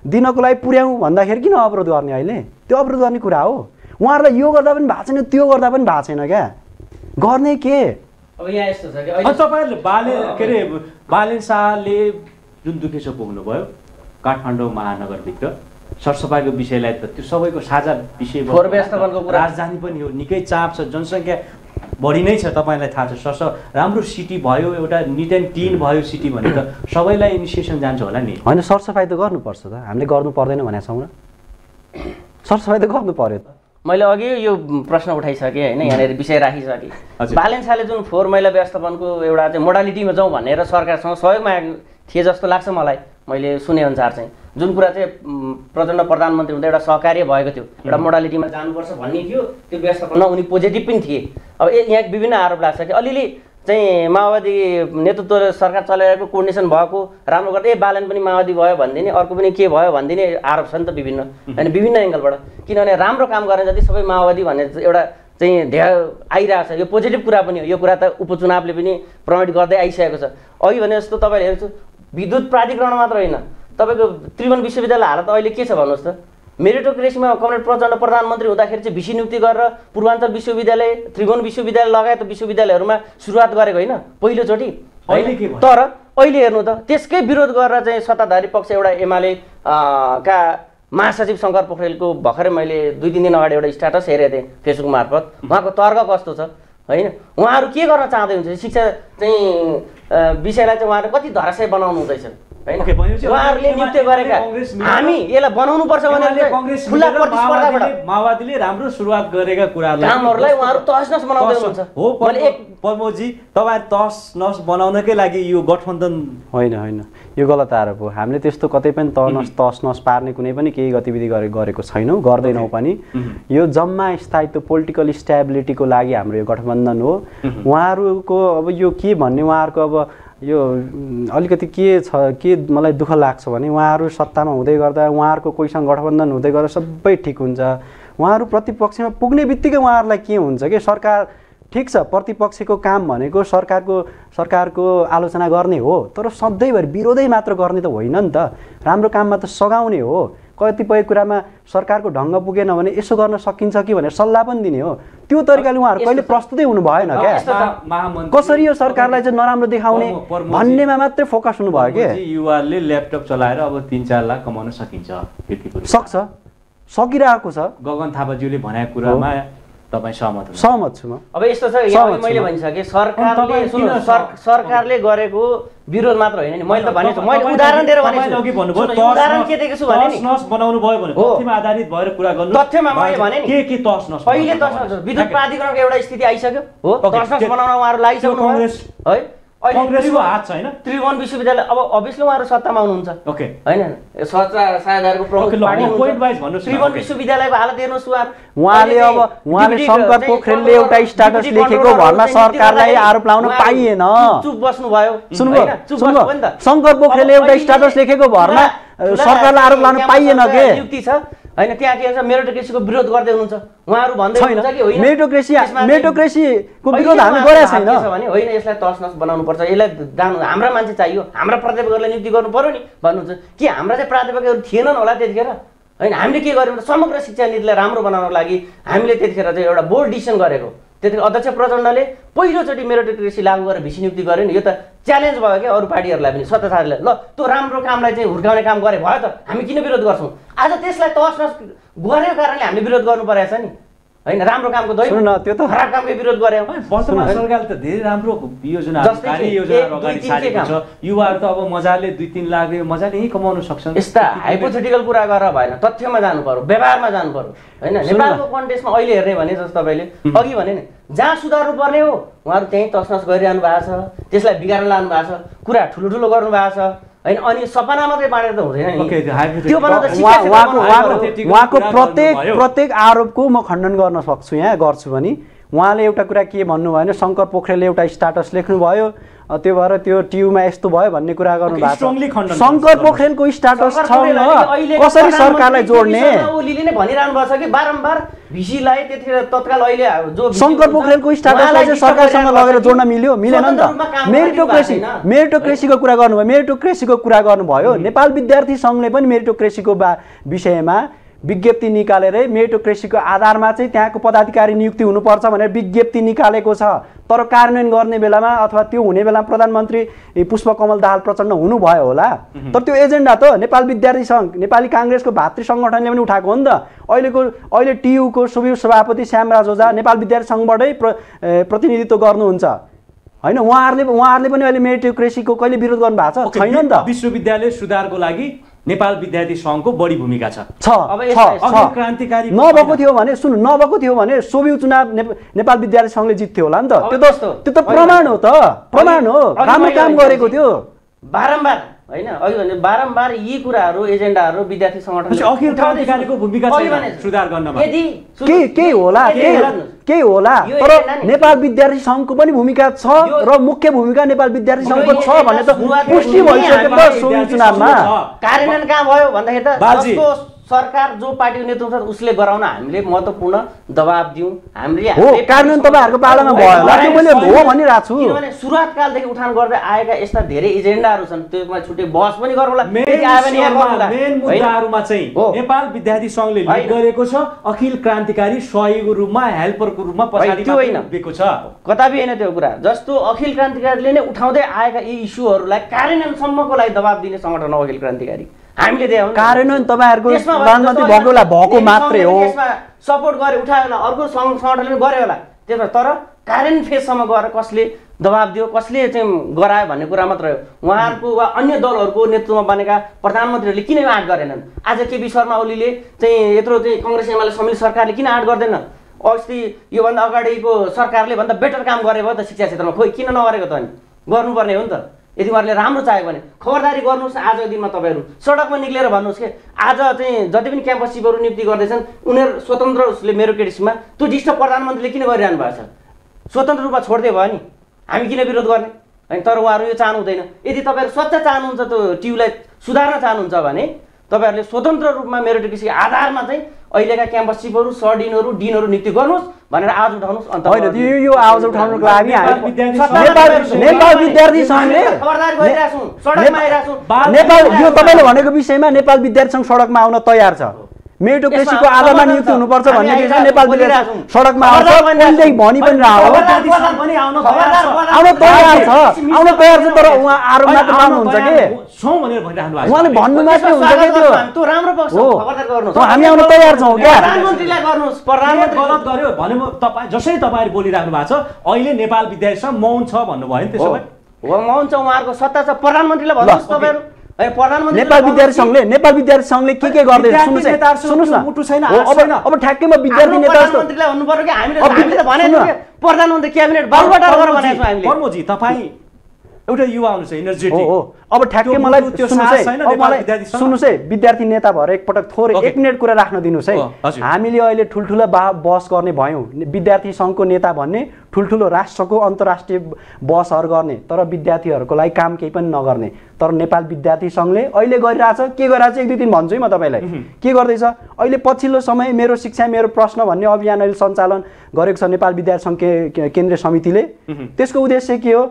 दिनको लागि पुर्याउँ भन्दाखेरि किन अवरोध गर्ने अहिले त्यो अवरोध गर्ने कुरा हो। उहाँहरूलाई यो गर्दा पनि भएको छैन त्यो गर्दा पनि भएको छैन क्या गर्ने के। अब यहाँ यस्तो छ कि तपाईहरुले बाले के रे बालेन शाहले जुन दुखेसो पुग्नुभयो काठमाडौँ महानगरभित्र सरसफाइको विषयलाई त त्यो सबैको साझा विषय फोहोर व्यवस्थापनको कुरा राजधानी पनि हो निकै चाप छ जनसङ्ख्या बढी नै छ तपाईलाई थाहा छ सरस राम्रो सिटी भयो एउटा निट एन्ड क्लिन भयो सिटी भनेर सबैलाई इनिसिएसन जान्छ होला नि हैन। सरसफाइ त गर्नुपर्छ त हामीले गर्नु पर्दैन भनेछौँ र सरसफाइ त गर्नु पर्यो त मैले अघि यो प्रश्न उठाइसके हैन यानेर विषय राखिसके बालेन्साले जुन फोहोर मैला व्यवस्थापनको एउटा चाहिँ मोडालिटीमा जाऊ भनेर सरकारसँग सहयोग माग्नु थिए जस्तो लाग्छ मलाई। मैले सुने अनुसार चाहिँ जुन कुरा चाहिँ प्रचण्ड प्रधानमन्त्री हुँदा एउटा सहकार्य भएको थियो एउटा मोडालिटीमा जानुपर्छ भन्ने थियो त्यो व्यवस्थापन उनी पोजिटिभ पनि थिए। अब यहाँ विभिन्न आरोप लाग्छ कि अलिअलि चाहिँ माओवादी नेतृत्व सरकार चलाइरहेको कोर्डिनेसन भएको राम्रो गर्दै ए बालन पनि माओवादी भयो भन्दिने अर्को पनि के भयो भन्दिने आरोप छ नि त विभिन्न हैन विभिन्न एंगलबाट। किनभने राम्रो काम गर्ने जति सबै माओवादी भन्ने एउटा चाहिँ ढ्या आइराछ यो पोजिटिभ कुरा पनि हो। यो कुरा त उपचुनावले पनि प्रमोट गर्दै आइसकेको छ। अघि भने जस्तो तपाईहरुले हेर्छु विद्युत प्राधिकरण मात्र हैन तपाईको त्रिभुवन विश्वविद्यालय हालत अहिले के छ भन्नुस् त। मेरिटोक्रेसीमा कमरेड प्रचण्ड प्रधानमन्त्री हुँदाखेरि चाहिँ भिसी नियुक्ति गरेर पूर्वाञ्चल विश्वविद्यालय त्रिभुवन विश्वविद्यालय लगायत विश्वविद्यालयहरुमा सुरुवात गरेको हैन पहिलोचोटी। तर अहिले हेर्नु त त्यसकै विरोध गरेर चाहिँ सत्ताधारी पक्ष एउटा एमाले का महासचिव शंकर पोखरेलको भखरै मैले दुई तीन दिन अगाडि एउटा स्ट्याटस हेरेथे फेसबुक मार्फत उहाँको तर्क कस्तो छ हैन। उहाँहरु के गर्न चाहदै हुन्छ शिक्षा चाहिँ विषयलाई चाहिँ उहाँहरु कति धराशय बनाउनु हुँदैछ माओवादीले राम्रो सुरुवात गरेका कुरालाई पद्मजी तपाई तहस नहस बनाउनकै लागि यो गठबन्धन होइन होइन यो गलत आरोप हो। हामीले त्यस्तो कतै पनि तहस तहस नहस पार्ने कुनै पनि केही गतिविधि गरेको छैनौं गर्दैनौं पनि। यो जम्मा स्थायित्व पोलिटिकल स्टेबिलिटीको लागि हाम्रो यो गठबन्धन हो। उहाँहरुको अब यो के भन्ने उहाँहरुको अब यो अलिकति के छ के मलाई दुःख लाग्छ भने उहाँहरु सत्तामा हुँदै गर्दा उहाँहरुको कोहीसँग गठबन्धन हुँदै गर्दा सबै ठीक हुन्छ। उहाँहरु प्रतिपक्षमा पुग्ने बित्तिकै उहाँहरुलाई के हुन्छ के सरकार ठीक छ प्रतिपक्षको काम भनेको सरकारको सरकारको आलोचना गर्ने हो तर सधैँभरि विरोधै मात्र गर्ने त होइन नि त। राम्रो काममा त सघाउने हो। कतिपय कुरामा सरकारको ढंग पुगेन भने यसो गर्न सकिन्छ कि भनेर सल्लाह पनि दिने हो। त्यो तरिकाले उहाँहरु कहिले प्रस्तुतै हुनु भएन के कसरी यो सरकारलाई चाहिँ नराम्रो देखाउने भन्नेमा मात्र फोकस हुनु भयो के। युवाले ल्यापटप चलाएर अब तीन चार लाख कमाउन सकिन्छ सक्छ सकिरहेको छ गगन थापाज्यूले भनेको कुरामा तपाईं सहमत हुनुहुन्छ सहमत छु म। अब यस्तो छ यहाँ मैले भनिसके सरकारले सुन्नु सरकारले गरेको विरोध मात्र हैन नि मैले त भनेछु मैले उदाहरण दिएर भनेछु अघि भन्नुभयो उदाहरण के दिएको छु भने नि तहस बनाउनु भयो भने तथ्यमा आधारित भएर कुरा गर्नु तथ्यमा मैले भने नि के के तहस नस पहिले तहस विद्युत प्राधिकरणको एउटा स्थिति आइसक्यो हो तहस बनाउन उहाँहरु लागिसक्नु भयो है अहिले कांग्रेसको हात छ हैन त्रिभुवन विश्वविद्यालय। अब अभियसली उहाँहरु सत्तामा हुनुहुन्छ ओके हैन सत्ता साझेदारको प्रमुख पार्टी पोइन्ट वाइज भन्नु त्रिभुवन विश्वविद्यालयको हालत हेर्नुस् उहाँले। अब उहाँले शंकर पोखरेलले एउटा स्ट्याटस लेखेको भरमा सरकारलाई आरोप लाउन पाइएन चुप बस्नु भयो सुन्नुभयो चुप बस्नु पनि त। शंकर पोखरेलले एउटा स्ट्याटस लेखेको भरमा सरकारलाई आरोप लाउन पाइएन के युक्ति छ हैन। त्यहाँ के हुन्छ मेरिटोक्रेसीको विरोध गर्दै हुनुहुन्छ उहाँहरु भन्दै हुनुहुन्छ कि होइन मेरिटोक्रेसी मेरिटोक्रेसीको विरोध हामी गरेका छैन भने होइन यसलाई तहसनस बनाउनु पर्छ यसलाई दान हाम्रो मान्छे चाहियो हाम्रो प्राध्यापकहरूले नियुक्ति गर्नु पर्यो नि भन्नुहुन्छ कि हाम्रो चाहिँ प्राध्यापकहरू थिएनन् होला त्यतिखेर हैन। हामीले के गर्यौं समग्र शिक्षा नीतिलाई राम्रो बनाउनको लागि हामीले त्यतिखेर चाहिँ एउटा बोर्ड डिसिजन गरेको त्यतिखेर अध्यक्ष प्रचण्डले पहिलोचोटी मेरिटोक्रेसी लागू गरेर भिसी नियुक्ति गर्यो नि। यो त च्यालेन्ज भयो के अरु पार्टीहरुलाई पनि सत्ताधारीलाई ल त्यो राम्रो कामलाई चाहिँ हुर्काउने काम गरे भयो त हामी किन विरोध गर्छौं। आज त्यसलाई तहसनस गरेको कारणले हामीले विरोध गर्नु परेछ नि हैन। राम्रो कामको दै सुन न त्यो त खराब कामको विरोध गर्यो। वर्तमान सरकारले त धेरै राम्रो योजना कार्य योजनाहरु अगाडि सारेको छ। युवाहरु त अब मजाले दुई तीन लाख मजाले यही कमाउन सक्छन्। एस्ता हाइपोथेटिकल कुरा गरेर भएन तथ्यमा जानु पर्यो व्यवहारमा जानु पर्यो हैन। नेपालको कन्टेक्स्टमा अहिले हेर्ने भने जस्तो तपाईले अघि भने नि जहाँ सुधार्नु पर्ने हो उहाँहरु त्यही तसनस गरिरहनु भएको छ त्यसलाई बिगार्न लानु भएको छ कुरा ठुलो ठुलो गर्नु भएको छ हैन। अनि सपना मात्रै बाँडेर त हुँदैन नि त्यो बनाउँदा शिक्षा उहाँको उहाँको प्रत्येक प्रत्येक आरोपको म खण्डन गर्न सक्छु यहाँ गर्छु भने उहाँले एउटा कुरा के भन्नु भयो भने शंकर पोखरेलले एउटा स्ट्याटस लेख्नु भयो त्यो भएर त्यो ट्युमा यस्तो भयो भन्ने कुरा गर्नु भएको छ। शंकर पोखरेलको स्ट्याटस छ कसरी सरकारलाई जोड्ने ओलीले नै भनिरहनु भएको छ कि बारम्बार भिसीलाई त्यतिखेर तत्काल अहिले जो शंकर पोखरेलको स्ट्याटसलाई चाहिँ सरकारसँग लगेर जोड्न मिल्यो मिलेन नि त। मेरिटोक्रेसी मेरिटोक्रेसीको कुरा गर्नुभयो मेरिटोक्रेसीको कुरा गर्नुभयो नेपाल विद्यार्थी संघले पनि मेरिटोक्रेसीको विषयमा विज्ञप्ति निकालेरै मेरिटोक्रेसीको आधारमा चाहिँ त्यहाँको पदाधिकारी नियुक्ति हुनुपर्छ भनेर विज्ञप्ति निकालेको छ। तर कार्यान्वयन गर्ने बेलामा अथवा त्यो हुने बेलामा प्रधानमन्त्री पुष्पकमल दाहाल प्रचण्ड हुनुभयो होला तर त्यो एजेन्डा त नेपाल विद्यार्थी संघ नेपाली कांग्रेसको भातृ संगठनले पनि उठाएको हो नि त। अहिलेको अहिले टीयू को सुविव सभापति श्यामराज ओझा नेपाल विद्यार्थी संघबाटै प्रतिनिधित्व गर्नुहुन्छ हैन। उहाँहरुले उहाँहरुले पनि अहिले मेरिटोक्रेसीको कहिले विरोध गर्नु भएको छ छैन नि त। विश्वविद्यालय सुधारको लागि नेपाल विद्यार्थी संघको बढी भूमिका छ छ अब क्रान्तिकारी नभएको थियो भने सुन नभएको थियो भने सोभियु चुनाव नेपाल विद्यार्थी संघले जित्थ्यो होला नि त त्यो दोस्तो त्यो त प्रमाण हो त प्रमाण हो राम्रो काम गरेको थियो बारम्बार हैन अघि भने बारम्बार यी कुराहरु एजेन्डाहरु विद्यार्थी संगठनले अखिल क्रान्तिकारीको भूमिका छैन सुधार गर्नमा यदि के के होला के के होला तर नेपाल विद्यार्थी संघको पनि भूमिका छ र मुख्य भूमिका नेपाल विद्यार्थी संघको छ भने त पुष्टि भइसक्यो त सोही चुनावमा कार्यान्वयन कहाँ भयो भन्दाखेरि त जसको सरकार जो पार्टीको नेतृत्व छ उसले गराउन हामीले महत्त्वपूर्ण दबाब दियौ हामीले हामीले कार्यान्वयन तपाईहरुको पालामा भयो होला त्यो मैले हो भनिराछु किनभने सुरुवातकालदेखि उठान गर्दै आएका यस्ता धेरै एजेन्डाहरु छन् त्यसमा छुटे बहस पनि गर्नु होला यदि आयो भने यहाँ गर्नु होला मेन मुद्दाहरुमा चाहिँ नेपाल विद्यार्थी संघले लिड गरेको छ अखिल क्रान्तिकारी सहयोगीको रूपमा हेल्पर कताबी हैन त्यो कुरा जस्तो अखिल क्रान्तिकारीले नै उठाउँदै आएका यी इस्युहरुलाई कार्यान्वयनसम्मको लागि दबाब दिने संगठन हो अखिल क्रान्तिकारी हामीले देऊ कार्यान्वयन तपाईहरुको राजनीति भगोला भएको मात्रै हो सपोर्ट गरे उठायो होला अर्को संघ संगठनले गरे होला त्यसमा तर कार्यान्वयन फेजसम्म गएर कसले दबाब दियो कसले चाहिँ गरायो भन्ने कुरा मात्र हो उहाँहरुको वा अन्य दलहरुको नेतृत्वमा बनेका प्रधानमन्त्रीहरुले किन यो आँट गरेनन् आज केबी शर्मा ओलीले चाहिँ यत्रो चाहिँ कांग्रेस एमाले सम्मिलित सरकारले किन आँट गर्दैन अस्ति यो भन्दा अगाडिको सरकारले भन्दा बेटर काम गरे भए त शिक्षा क्षेत्रमा खोइ किन नगरेको त अनि गर्नुपर्ने हो नि त यदि उहाँहरुले राम्रो चाह्यो भने खबरदारी गर्नुस् आजको दिनमा तपाईहरु सडकमा निक्लेर भन्नुस् के आज चाहिँ जति पनि क्याम्पस शिपहरु नियुक्ति गर्दैछन् उनीहरु स्वतन्त्र उसले मेरो केडिसमा त्यो डिस्टर्ब प्रधानमन्त्रीले किन गरिराख्नु भएको छ स्वतन्त्र रूपमा छोड्दै भयो नि हामी किन विरोध गर्ने हैन तर उहाँहरु यो चाहनुहुँदैन यदि तपाईहरु सच्चा चाहनुहुन्छ त्यो टिउलाई सुधार्न चाहनुहुन्छ भने तपाईहरुले स्वतन्त्र रूपमा मेरिटक्रेसीको आधारमा चाहिँ अहिलेका क्याम्पस शिपहरु सर्डिनहरु डिनहरु नियुक्ति गर्नुस् भनेर आज उठाउनुस् अन्त हैन यो यो आवाज उठाउनको लागि हामी नेपाल विद्यार्थी संघले खबरदार गरिराछु सडकमा आइराछु नेपाल यो तपाईले भनेको विषयमा नेपाल विद्यार्थी संघ सडकमा आउन तयार छ मेरिटक्रेसीको आधारमा नियुक्ति हुनुपर्छ भन्ने विषयमा नेपाल विद्यार्थी संघ सडकमा आउँछ उल्दै भनि पनि राहो आउन तयार छ आउन तयार छ तर उहाँ आरोप मात्र मान्नुहुन्छ के छौं भनेर भनिराख्नु भएको छ उहाँले भन्नु मात्र हुन्छ के त्यो त्यो राम्रो पक्ष हो खबरदार गर्नुस् हामी आउन तयार छौं के प्रधानमन्त्रीलाई गर्नुस् प्रधानमन्त्री गलत गर्यो भने तपाई जसै तपाईहरु बोलिराख्नु भएको छ अहिले नेपाल विद्यार्थी संघ मौन छ भन्नु भयो नि त्यसो भए हो मौन छ उहाँहरुको सत्ता छ प्रधानमन्त्रीलाई भन्नुस् तपाईहरु प्रधानमन्त्री नेपाल विद्यार्थी संघले नेपाल विद्यार्थी संघले के के गर्दै सुन्नुस् सुन्नुस् न मुटु छैन अब अब ठ्याक्कैमा विद्यार्थी नेता प्रधानमन्त्रीलाई भन्नु पर्यो के हामीले हामीले त भनेको के प्रधानमन्त्री क्याबिनेट बालबटार गर भनेको छौ हामीले कर्मजी तपाई एउटा युवा हुनुहुन्छ एनर्जेटिक अब ठ्याक्कै मलाई सुन्नुस् है विद्यार्थी नेता भएर एकपटक थोरै एक मिनेट कुरा राख्न दिनुस् है हामीले अहिले ठुलठुला बहस गर्ने भयौं विद्यार्थी संघको नेता भन्ने ठुलठुलो राष्ट्रको अन्तर्राष्ट्रिय बहसहरु गर्ने तर विद्यार्थीहरुको लागि काम केही पनि नगर्ने तर नेपाल विद्यार्थी संघले अहिले गरिराछ के गरिराछ एक दुई दिन भन्छु है म तपाईलाई के गर्दै छ अहिले पछिल्लो समय मेरो शिक्षा मेरो प्रश्न भन्ने अभियान अहिले सञ्चालन गरेको छ नेपाल विद्यार्थी संघ केन्द्रीय समितिले त्यसको उद्देश्य के हो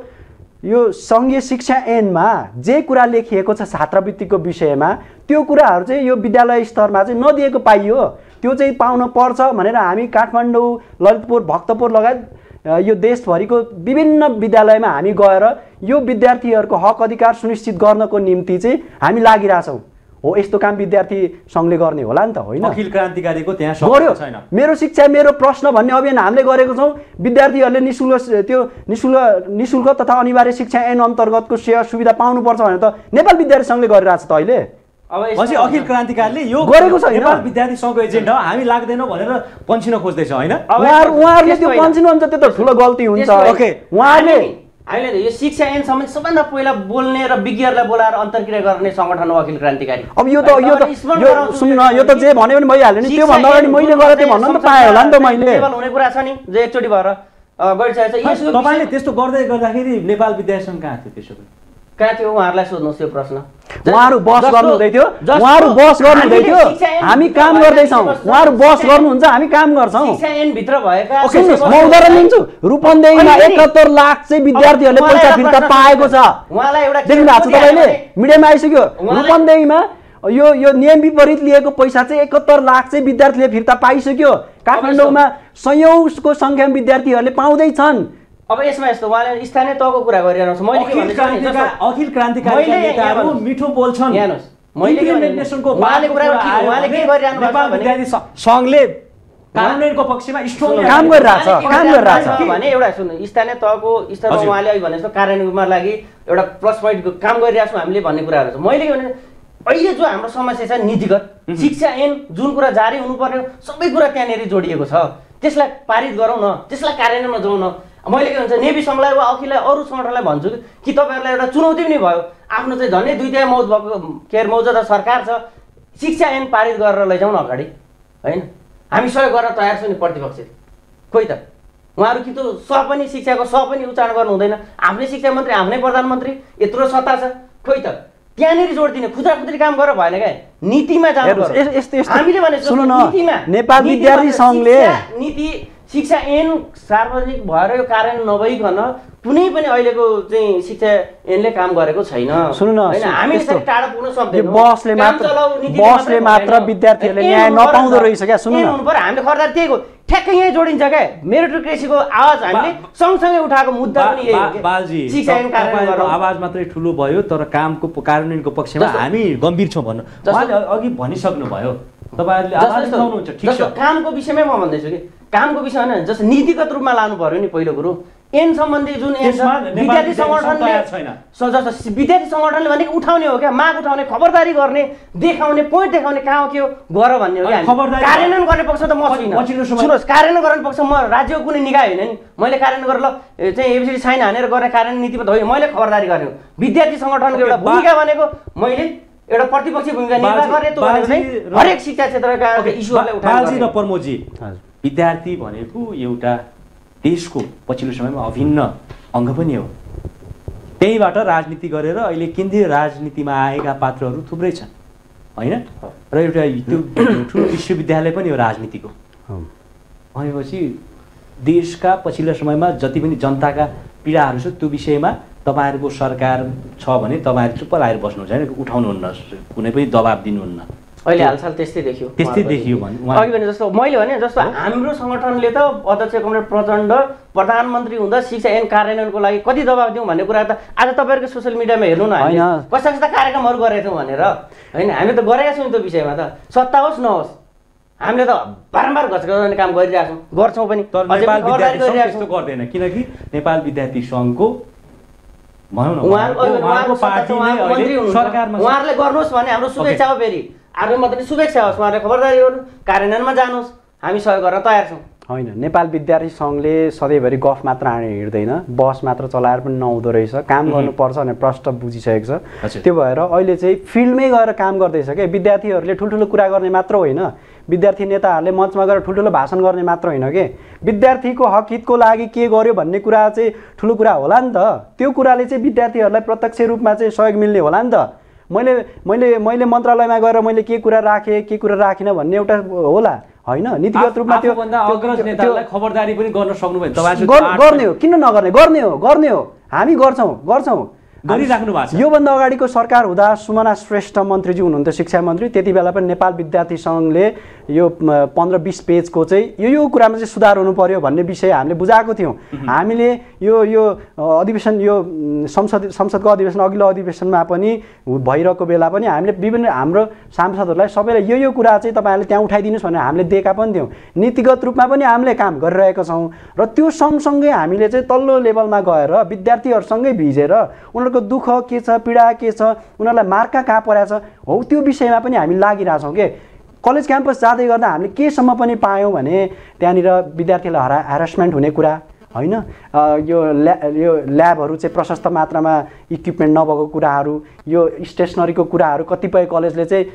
यो संघीय शिक्षा ऐनमा जे कुरा लेखिएको छ छात्रवृत्तिको विषयमा त्यो कुराहरु चाहिँ यो विद्यालय स्तरमा चाहिँ नदिएको पाइयो त्यो चाहिँ पाउन पर्छ भनेर हामी काठमाडौँ ललितपुर भक्तपुर लगायत यो देशभरिको विभिन्न विद्यालयमा हामी गएर यो विद्यार्थीहरुको हक अधिकार सुनिश्चित गर्नको निम्ति चाहिँ हामी लागिराछौं हो यस्तो काम विद्यार्थी संघले गर्ने होला नि त हैन अखिल क्रान्तिकारीको त्यहाँ सबै छैन मेरो शिक्षा मेरो प्रश्न भन्ने अभियान हामीले गरेको छौं विद्यार्थीहरुले निशुल्क त्यो निशुल्क निशुल्क तथा अनिवार्य शिक्षा ऐन अन्तर्गतको सेवा सुविधा पाउनु पर्छ भने त नेपाल विद्यार्थी संघले गरिराछ त अहिले अब यसपछि अखिल क्रान्तिकारीले यो गरेको छ नेपाल विद्यार्थी संघको एजेन्डा हो हामी लाग्दैनौ भनेर पन्छिन खोज्दै छ हैन उहाँहरु उहाँहरुले त्यो पन्छिनुहुन्छ त्यो त ठूलो गल्ती हुन्छ ओके उहाँले अहिले यो शिक्षा ऐन सम्बन्धी सबैभन्दा पहिला बोल्ने र विज्ञहरुलाई बोलाएर अन्तर्क्रिया गर्ने संगठन हो अखिल क्रान्तिकारी अब यो त यो त सुन न यो त जे भन्यो भने भइहाल्यो नि त्यो भन्दा अगाडि मैले गरे त्यो भन्न त पाए होला नि त मैले केवल हुने कुरा छ नि जे एकचोटी भएर गइरहेछ यसो तपाईले त्यस्तो गर्दै गर्दाखेरि नेपाल विद्यार्थी संघ कहाँ थियो त्यसो कहाँ थियो उहाँहरुलाई सोध्नुस् यो प्रश्न उहाँहरु बस गर्नु हुँदै थियो उहाँहरु बस गर्नु हुँदै थियो हामी काम गर्दै छौं उहाँहरु बस गर्नुहुन्छ हामी काम गर्छौं शिक्षा ऐन भित्र भएका म उदाहरण दिन्छु रूपन्देहीमा एकहत्तर लाख चाहिँ विद्यार्थीहरुले पैसा फिर्ता पाएको छ उहाँलाई एउटा देख्नु भएको छ तपाईले मिडियामा आइसक्यो रूपन्देहीमा यो यो नियम विपरीत लिएको पैसा चाहिँ एकहत्तर लाख चाहिँ विद्यार्थीले फिर्ता पाइसक्यो काठमाडौँमा सयौंको संख्यामा विद्यार्थीहरुले पाउँदै छन् अब यसमा यस्तो उहाँले स्थानीय तहको कुरा गरिराख्नु छ मैले के भन्दैछु अखिल क्रान्तिकारी नेताहरु मिठो बोल्छन् हेर्नुस् मैले के नेसनको उहाँले कुरा उहाँले के गरिराख्नु नेपाल विद्यार्थी संघले कानुनको पक्षमा स्ट्रङ काम गरिराछ काम गरिराछ भने एउटा सुन्नु स्थानीय तहको स्तरमा उहाँले अघि भनेको कार्यान्वयनमा लागि एउटा प्लस पोइन्टको काम गरिराछौं हामीले भन्ने कुराहरु छ मैले के भने अहिले जो हाम्रो समस्या छ नीतिगत शिक्षा ऐन जुन कुरा जारी हुनुपर्ने सबै कुरा त्यहाँनेरि जोडिएको छ त्यसलाई पारित गरौ न त्यसलाई कार्यान्वयनमा जाऊ न मैले के भन्छ नेभी संघलाई वा अखिललाई अरु संगठनलाई भन्छु कि तपाईहरुलाई एउटा चुनौती पनि भयो आफ्नो चाहिँ झनै दुईटा मौज भएको केयर मौजदा सरकार छ शिक्षा ऐन पारित गरेर लैजाउ न अगाडि हैन हामी सहयोग गर्न तयार छौं नि प्रतिपक्षले कोइ त उहाँहरु कि त सह पनि शिक्षाको सह पनि उच्चारण गर्नु हुँदैन आफ्नै शिक्षा मन्त्री आफ्नै प्रधानमन्त्री यत्रो सत्ता छ कोइ त त्यानेरी जोड दिने खुदाखुदी काम गरेर भएन के नीतिमा जानु पर्यो यस्तो यस्तो हामीले भने नीतिमा नेपाल विद्यार्थी संघले नीति शिक्षा ऐन सार्वजनिक भएर यो कार्यान्वयन नभइकन कुनै पनि अहिलेको चाहिँ शिक्षा ऐनले काम गरेको छैन सुन्नु न हामी यसरी टाढा पुग्न सक्दैन बसले मात्र बसले मात्र विद्यार्थीहरुले न्याय नपाउँदो रहेछ के सुन्नु न हामीले खर्दार त्यही हो ठ्याक्कै यही जोडिन्छ के मेरिटोक्रेसीको आवाज हामीले सँगसँगै उठाएको मुद्दा पनि यही हो बालजी शिक्षा ऐन कार्यान्वयन गर्न आवाज मात्रै ठुलो भयो तर कामको कार्यान्वयनको पक्षमा हामी गम्भीर छौं भन्नु उहाँले अघि भनिसक्नु भयो तपाईहरुले आवाज उठाउनुहुन्छ ठीक छ कामको विषयमै म भन्दै छु के कामको विषय हैन जस नीतिगत रूपमा लानु पर्यो नि पहिलो कुरा एन सम्बन्धी जुन एन विद्यार्थी संगठनले छैन जस विद्यार्थी संगठनले भनेको उठाउने हो के माग उठाउने खबरदारी गर्ने देखाउने पोइन्ट देखाउने काम के हो गर भन्ने हो के कार्यान्वयन गर्ने पक्ष त म छैन सुन्नुस् कार्यान्वयन गर्ने पक्ष म राज्यको कुनै निकाय हैन नि मैले कार्यान्वयन गरेर ल चाहिँ एबीसी साइन हानेर गर्ने कार्यान्वयन नीतिमा त होइन मैले खबरदारी गर्ने हो विद्यार्थी संगठनको एउटा भूमिका भनेको मैले एउटा प्रतिपक्षी भूमिका निर्वाह गरे त हरेक शिक्षा क्षेत्रका इश्युहरुलाई उठाउन बाजी र प्रमोदजी विद्यार्थी भनेको एउटा देशको पछिल्लो समयमा अभिन्न अंग पनि हो त्यहीबाट राजनीति गरेर अहिले केन्द्रीय राजनीतिमा आएका पात्रहरु थुप्रै छन् हैन र एउटा त्यो ठुलो विश्वविद्यालय पनि हो राजनीतिको भनेपछि देशका पछिल्लो समयमा जति पनि जनताका पीडाहरु छ त्यो विषयमा तपाईहरुको सरकार छ भने तपाईहरु चुप लागेर बस्नुहुन्छ हैन उठाउनुहुन्न कुनै पनि दबाब दिनुहुन्न अहिले हालसाल त्यस्तै देखियो त्यस्तै देखियो भने अघि भने जस्तो मैले भने जस्तो हाम्रो संगठनले त अध्यक्ष कमरेड प्रचण्ड प्रधानमन्त्री हुँदा शिक्षा ऐन कार्यान्वयनको लागि कति दबाब दिउँ भन्ने कुरा त आज तपाईहरुको सोशल मिडियामा हेर्नु न हैन कस्ता कस्ता कार्यक्रमहरु गरेथौं भनेर हैन हामी त गरेका छौं त्यो विषयमा त सत्ता होस् नहोस् हामीले त बारम्बार घचघचाउने काम गरिरहेछौं गर्छौं पनि नेपाल विद्यार्थी संघ त्यस्तो गर्दैन किनकि नेपाल विद्यार्थी संघको भनौं न उहाँको पार्टीले अहिले सरकारमा उहाँहरुले गर्नुस् भने हाम्रो शुभेच्छा हो फेरि आर्मी मात्रै शुभेच्छा होस् उहाँहरुले खबरदारी गर्नु कार्यान्वयनमा जानुस् हामी सहयोग गर्न तयार छौं हैन नेपाल विद्यार्थी संघले सधैँभरि गफ मात्र आने हिड्दैन बस मात्र चलाएर पनि नहुँदो रहेछ काम गर्नुपर्छ भन्ने प्रश्न बुझिसकेको छ त्यो भएर अहिले चाहिँ फिल्डमै गएर काम गर्दैछ के विद्यार्थीहरुले ठुलठुलो कुरा गर्ने मात्र होइन विद्यार्थी नेताहरुले मञ्चमा गएर ठुलठुलो भाषण गर्ने मात्र होइन के विद्यार्थीको हक हितको लागि के गर्यो भन्ने कुरा चाहिँ ठुलो कुरा होला नि त त्यो कुराले चाहिँ विद्यार्थीहरुलाई प्रत्यक्ष रूपमा चाहिँ सहयोग मिल्ने होला नि त मैले मैले मैले मन्त्रालयमा गएर मैले के कुरा राखे के कुरा राखिन भन्ने एउटा होला हैन नीतिगत रूपमा त्यो अग्रज नेतालाई खबरदारी पनि गर्न सक्नु भएन तपाईहरु गर्ने हो किन नगर्ने गर्ने हो गर्ने हो हामी गर्छौं गर्छौं गरिराख्नु भएको छ यो भन्दा अगाडिको सरकार हुँदा सुमना श्रेष्ठ मन्त्रीजी हुनुहुन्थ्यो शिक्षा मन्त्री त्यतिबेला पनि नेपाल विद्यार्थी संघले यो पन्ध्र बीस पेजको चाहिँ यो यो कुरामा चाहिँ सुधार हुनु पर्यो भन्ने विषय हामीले बुझाएको थियौं हामीले यो यो अधिवेशन यो संसद संसदको अधिवेशन अघिल्लो अधिवेशनमा पनि भइरहेको बेला पनि हामीले विभिन्न हाम्रो सांसदहरुलाई सबैलाई यो यो कुरा चाहिँ तपाईहरुले त्यहाँ उठाइदिनुस् भनेर हामीले दिएका पनि थियौं नीतिगत रूपमा पनि हामीले काम गरिरहेका छौं र त्यो सँगसँगै हामीले चाहिँ तल्लो लेभलमा गएर विद्यार्थीहरुसँगै भिजेर उनीहरुको दुख के छ पीडा के छ उनीहरुलाई मार्का कहाँ पर्या छ हो त्यो विषयमा पनि हामी लागिरा छौं के कलेज क्याम्पस जाँदै गर्दा हामीले के सम्म पनि पायौं भने त्यहाँनिर विद्यार्थीलाई हरासमेन्ट हुने कुरा हैन यो ल्या, यो ल्याबहरु चाहिँ प्रशस्त मात्रामा इक्विपमेन्ट नभएको कुराहरु यो स्टेशनरीको कुराहरु कतिपय कलेजले चाहिँ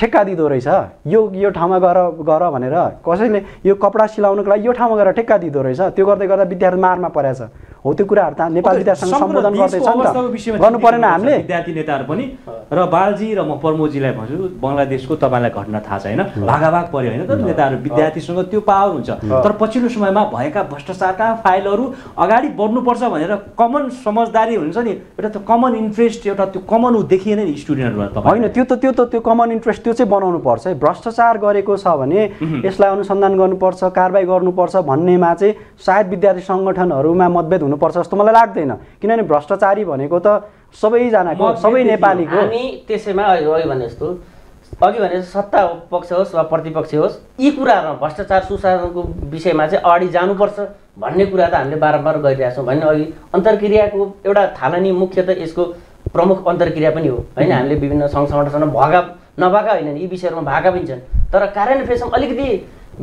ठेक्का दिदो रहेछ यो यो ठाउँमा गर गर भनेर कसैले यो कपडा सिलाउनको लागि यो ठाउँमा गएर ठेक्का दिदो रहेछ त्यो गर्दै गर्दा विद्यार्थी मारमा परेछ हो त्यो कुराहरु त नेपाल विद्यार्थी संघ सम्बोधन गर्दैछ नि त गर्नु परेन हामीले विद्यार्थी नेताहरु पनि र बालजी र म प्रमोदजीलाई भन्छु बंगलादेशको तपाईलाई घटना थाहा छ हैन भागाभाग पर्यो हैन त नेताहरु विद्यार्थीसँग त्यो पावर हुन्छ तर पछिल्लो समयमा भएका भ्रष्टाचारका फाइलहरु अगाडि बढ्नु पर्छ भनेर कमन समझदारी हुन्छ नि एउटा त कमन इन्ट्रेस्ट एउटा त्यो कमन उ देखिएन नि स्टुडेन्टहरुमा त हैन त्यो त त्यो त त्यो कमन इन्ट्रेस्ट त्यो चाहिँ बनाउनु पर्छ है भ्रष्टाचार गरेको छ भने यसलाई अनुसन्धान गर्नुपर्छ कारबाही गर्नुपर्छ भन्नेमा चाहिँ सायद विद्यार्थी संगठनहरुमा मतभेद हुनुपर्छ जस्तो मलाई लाग्दैन किनभने भ्रष्टाचारी भनेको त सबैजनाको सबै नेपालीको अनि त्यसैमा अघि भने जस्तो अघि भने सत्ता पक्ष होस् वा प्रतिपक्ष होस् यी कुराहरुमा भ्रष्टाचार सुशासनको विषयमा चाहिँ अगाडि जानुपर्छ भन्ने कुरा त हामीले बारम्बार गरिरहेछौं भन्ने अघि अन्तर्क्रियाको एउटा थालनी मुख्य त यसको प्रमुख अन्तर्क्रिया पनि हो हैन हामीले विभिन्न संघ संगठनसँग भागा नभागा हैन यी विषयहरुमा भागा भिन्छन् तर कार्यान्वयन अलिकति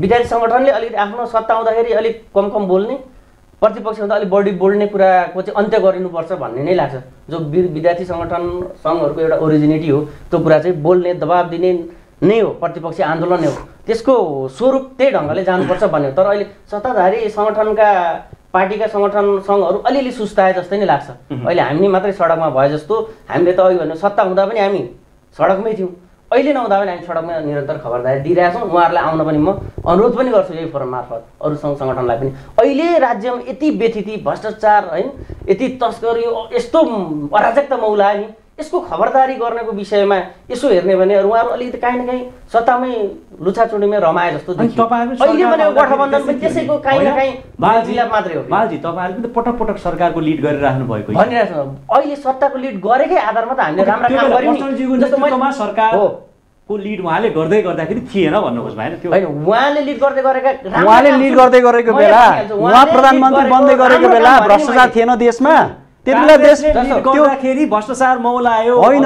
विद्यार्थी संगठनले अलिकति आफ्नो सत्ता आउँदाखेरि अलिक कम कम बोल्ने प्रतिपक्ष भन्दा अलि बढी बोल्ने कुराको चाहिँ अन्त्य गरिनुपर्छ भन्ने नै लाग्छ जो विद्यार्थी संगठन संघहरुको एउटा ओरिजिनिटी हो त्यो कुरा चाहिँ बोल्ने दबाब दिने नै हो प्रतिपक्षी आन्दोलन हो त्यसको स्वरूप त्यही ढंगले जानुपर्छ भन्ने तर अहिले सत्ताधारी संगठनका पार्टीका संगठन संघहरु अलिअलि सुस्ताए जस्तै नै लाग्छ अहिले हामी मात्रै सडकमा भए जस्तो हामीले त अघि भन्नु सत्ता हुँदा पनि हामी सडकमै थियौं अहिले नहुँदा पनि हामी सडकमा निरन्तर खबरदारी दिइराछौं उहाँहरुलाई आउन पनि म अनुरोध पनि गर्छु यही फोरम मार्फत अरु संघ संगठनलाई पनि अहिले राज्यमा यति बेथिति भ्रष्टाचार हैन यति तस्करी यस्तो अराजकता मौलाए नि यसको खबरदारी गर्नको विषयमा यसो हेर्ने भने उहाँहरु अलिकति काहीँ न काहीँ सत्तामै लुछाचुडीमै रमाए जस्तो देखियो अहिले भने गठबन्धन पनि त्यसैको काहीँ न काहीँ बालजीला मात्रै हो बालजी तपाईहरु पनि त पटक पटक सरकारको लीड गरिराख्नु भएको हो भनिराख्नु अहिले सत्ताको लीड गरेकै आधारमा त हामीले राम्रो काम गर्यौं नि जस्तो मैले सरकारको लीड उहाँले गर्दै गर्दाखेरि थिएन भन्नु खोज्नु हैन त्यो हैन उहाँले लीड गर्दै गरेका उहाँले लीड गर्दै गरेको बेला उहाँ प्रधानमन्त्री बन्दै गरेको बेला भ्रष्टाचार थिएन देशमा त्यसले देश गर्दाखेरि भ्रष्टाचार मौलायो हैन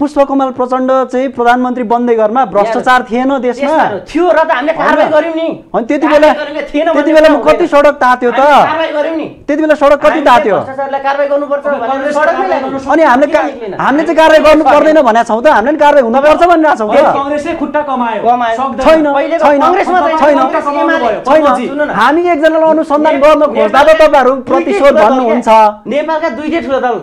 पुष्पकमल प्रचण्ड चाहिँ प्रधानमन्त्री बन्दै घरमा भ्रष्टाचार थिएन देशमा थियो र त हामीले कारबाही गर्यौं नि अनि त्यतिबेला त्यतिबेला कति सडक तात्यो त कारबाही गर्यौं नि त्यतिबेला सडक कति तात्यो भ्रष्टाचारलाई कारबाही गर्नुपर्छ भनेर सडकमै लाग्यो अनि हामीले हामीले चाहिँ कारबाही गर्नु पर्दैन भनेका छौं त हामीले कारबाही हुनुपर्छ भनिरा छौं त कांग्रेसले खुट्टा कमायो छैन कांग्रेसमा छैन छैन हामी एकजनालाई अनुसन्धान गर्न खोज्दा त तपाईहरु प्रतिशोध भन्नुहुन्छ नेपालका दुईटै ठूलो दल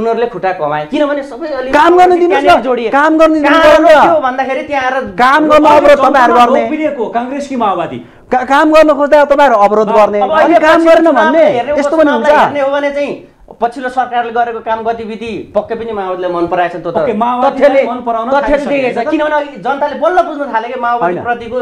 उनीहरुले खुट्टा कमाए किनभने सबै अलि काम गर्न दिनुस् न जोडिए काम गर्न दिनुस् त्यो भन्दाखेरि त्यहाँ आएर काम गर्न अवरोध तपाईहरु गर्ने ओपिनियनको कांग्रेस कि माओवादी काम गर्न खोज्दा तपाईहरु अवरोध गर्ने अनि काम गर्न भन्ने यस्तो पनि हुन्छ हेर्ने हो भने चाहिँ पछिल्लो सरकारले गरेको काम गतिविधि पक्कै पनि माओवादीले मन पराएछ त्यो त तथ्यले मन पराउन तथ्यले देखेछ किनभने जनताले बल्ल बुझ्न थाले के माओवादी प्रतिको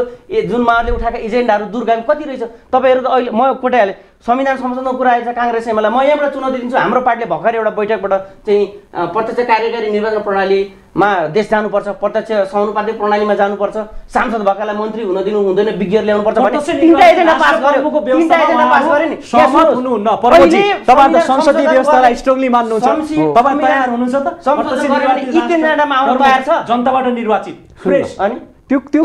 जुन माओवादीले उठाएका एजेन्डाहरु दुर्गामी कति रहेछ तपाईहरु त अहिले म कोटाले संविधान संशोधनको कुरा आएछ कांग्रेसले मलाई म यहाँबाट चुनौती दिन्छु हाम्रो पार्टीले भर्खरै एउटा बैठकबाट चाहिँ प्रत्यक्ष कार्यकारी निर्वाचन प्रणालीमा देश जानुपर्छ प्रत्यक्ष समानुपातिक प्रणालीमा जानुपर्छ सांसद भएकालाई मन्त्री हुन दिनु हुँदैन विज्ञर ल्याउनुपर्छ भन्ने तीनटा एजेन्डा पास गरेको तीनटा एजेन्डा पास गरे नि सहमत हुनुहुन्न परपछि तपाई त संसदीय व्यवस्थालाई स्ट्रङली मान्नुहुन्छ तपाई तयार हुनुहुन्छ त संसदीय निर्वाचन यी तीनटामा आउनु तयार छ जनताबाट निर्वाचित फ्रेश अनि त्यो त्यो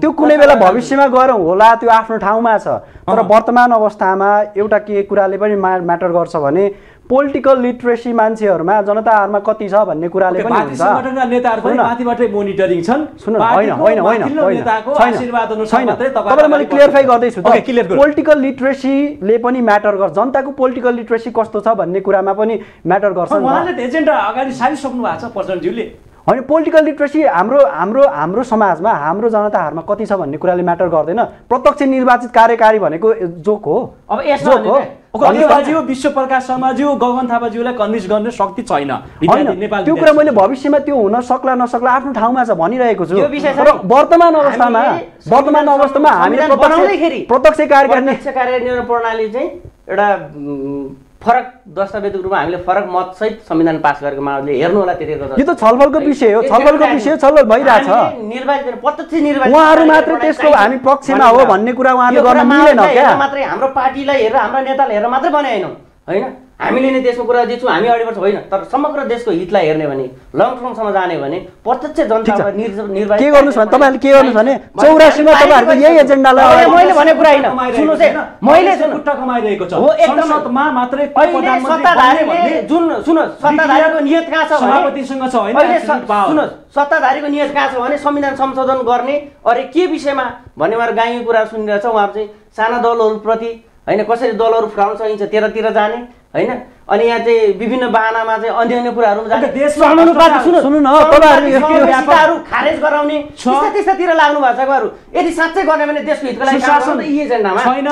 त्यो कुनै बेला भविष्यमा गएर होला त्यो आफ्नो ठाउँमा छ तर वर्तमान अवस्थामा एउटा के कुराले पनि म्याटर गर्छ भने पोलिटिकल लिटरेसी मान्छेहरुमा जनताहरुमा कति छ भन्ने कुराले पनि हुन्छ संगठनका नेताहरु पनि माथिबाटै मोनिटरिङ छन् सुन्नु हैन हैन हैन नेताको आशीर्वाद अनुसार मात्रै तपाईहरुलाई मैले क्लियरफाई गर्दै छु पोलिटिकल लिटरेसी ले पनि म्याटर गर्छ जनताको पोलिटिकल लिटरेसी कस्तो छ भन्ने कुरामा पनि म्याटर गर्छ उहाँले एजेन्डा अगाडि सारिसक्नु भएको छ प्रचण्डज्यूले अनि पोलिटिकल लिटरेसी हाम्रो हाम्रो हाम्रो समाजमा हाम्रो जनताहरुमा कति छ भन्ने कुराले म्याटर गर्दैन प्रत्यक्ष निर्वाचित कार्यकारी भनेको जोक हो अब यसो हो विश्व प्रकाश शर्माज्यू गगन थापाज्यूलाई कन्भिन्स गर्ने शक्ति छैन त्यो कुरा मैले भविष्यमा त्यो हुन सक्ला नसक्ला आफ्नो ठाउँमा छ भनिरहेको छु तर वर्तमान अवस्थामा वर्तमान अवस्थामा हामीले प्रत्यक्ष कार्यकारी प्रणाली चाहिँ एउटा फरक दस्तावेजको रूपमा हामीले फरक मत सहित संविधान पास गरेको माओवादीले हेर्नु होला त्यतिको यो त छलफलको विषय हो छलफलको विषय छलफल भइराछ निर्वाचन प्रत्यक्ष निर्वाचन उहाँहरु मात्र त्यसको हामी पक्षमा हो भन्ने कुरा उहाँले गर्न मिलेन क्या मात्र हाम्रो पार्टीलाई हेरेर हाम्रो नेतालाई हेरेर मात्र बनाएनौ हैन हामीले नै देशको कुरा दिन्छौं हामी अगाडि बढ्छ हैन तर समग्र देशको हितलाई हेर्ने भने लङ टर्म सम्म जाने भने प्रत्यक्ष जनतामा निर्वाचन के गर्नुस् भने तपाईहरुले के गर्नुस् भने चौरासी मा तपाईहरुको यही एजेन्डालाई मैले भने कुरा हैन सुन्नुस् है मैले खुट्टा कमाइरहेको छ हो एकदम सत्तामा मात्रै प्रधानमन्त्री भन्ने जुन सुन्नुस् सत्ताधारीको नियत कहाँ छ सभापतिसँग छ हैन सुन्नुस् सत्ताधारीको नियत कहाँ छ भने संविधान संशोधन गर्ने अरे के विषयमा भन्ने उहाँहरु गाईको कुरा सुनिरहेछ उहाँहरु चाहिँ साना दलहरुप्रति हैन कसरी दलहरु फुकाउन सकिन्छ तेह्रतिर जाने हैन अनि यहाँ चाहिँ विभिन्न बहानामा चाहिँ अन्य अन्य कुराहरुमा जाने समानुपातिक सुन्नु सुन्नु न तपाईहरु यो कुराहरु खारेज गराउने त्यस्ता त्यस्तातिर लाग्नु भएको छ गुरु यदि साच्चै गर्ने भने देशको हितको लागि काम गर्न यी एजेन्डामा छैन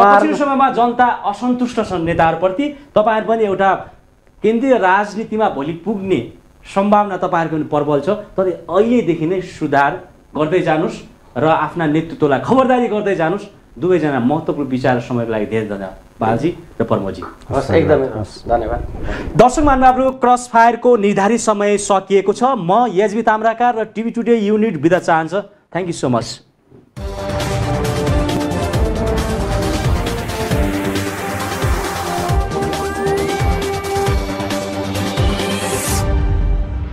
पछिल्लो समयमा जनता असन्तुष्ट छन् नेताहरुप्रति तपाईहरु पनि एउटा केन्द्रीय राजनीतिमा भोलि पुग्ने सम्भावना तपाईहरुको पनि प्रबल छ तर अहिलेदेखि नै सुधार गर्दै जानुस् र आफ्ना नेतृत्वलाई खबरदारी गर्दै जानुस् दुवैजना महत्त्वपूर्ण विचार समयको लागि धेरै धन्यवाद बालजी र परमजी हस् एकदमै हस् धन्यवाद दर्शक महानुभावहरु क्रस फायरको निर्धारित समय सकिएको छ म एचबी ताम्राकार र टिभी टुडे युनिट बिदा चाहन्छु थ्यांक यू सो मच।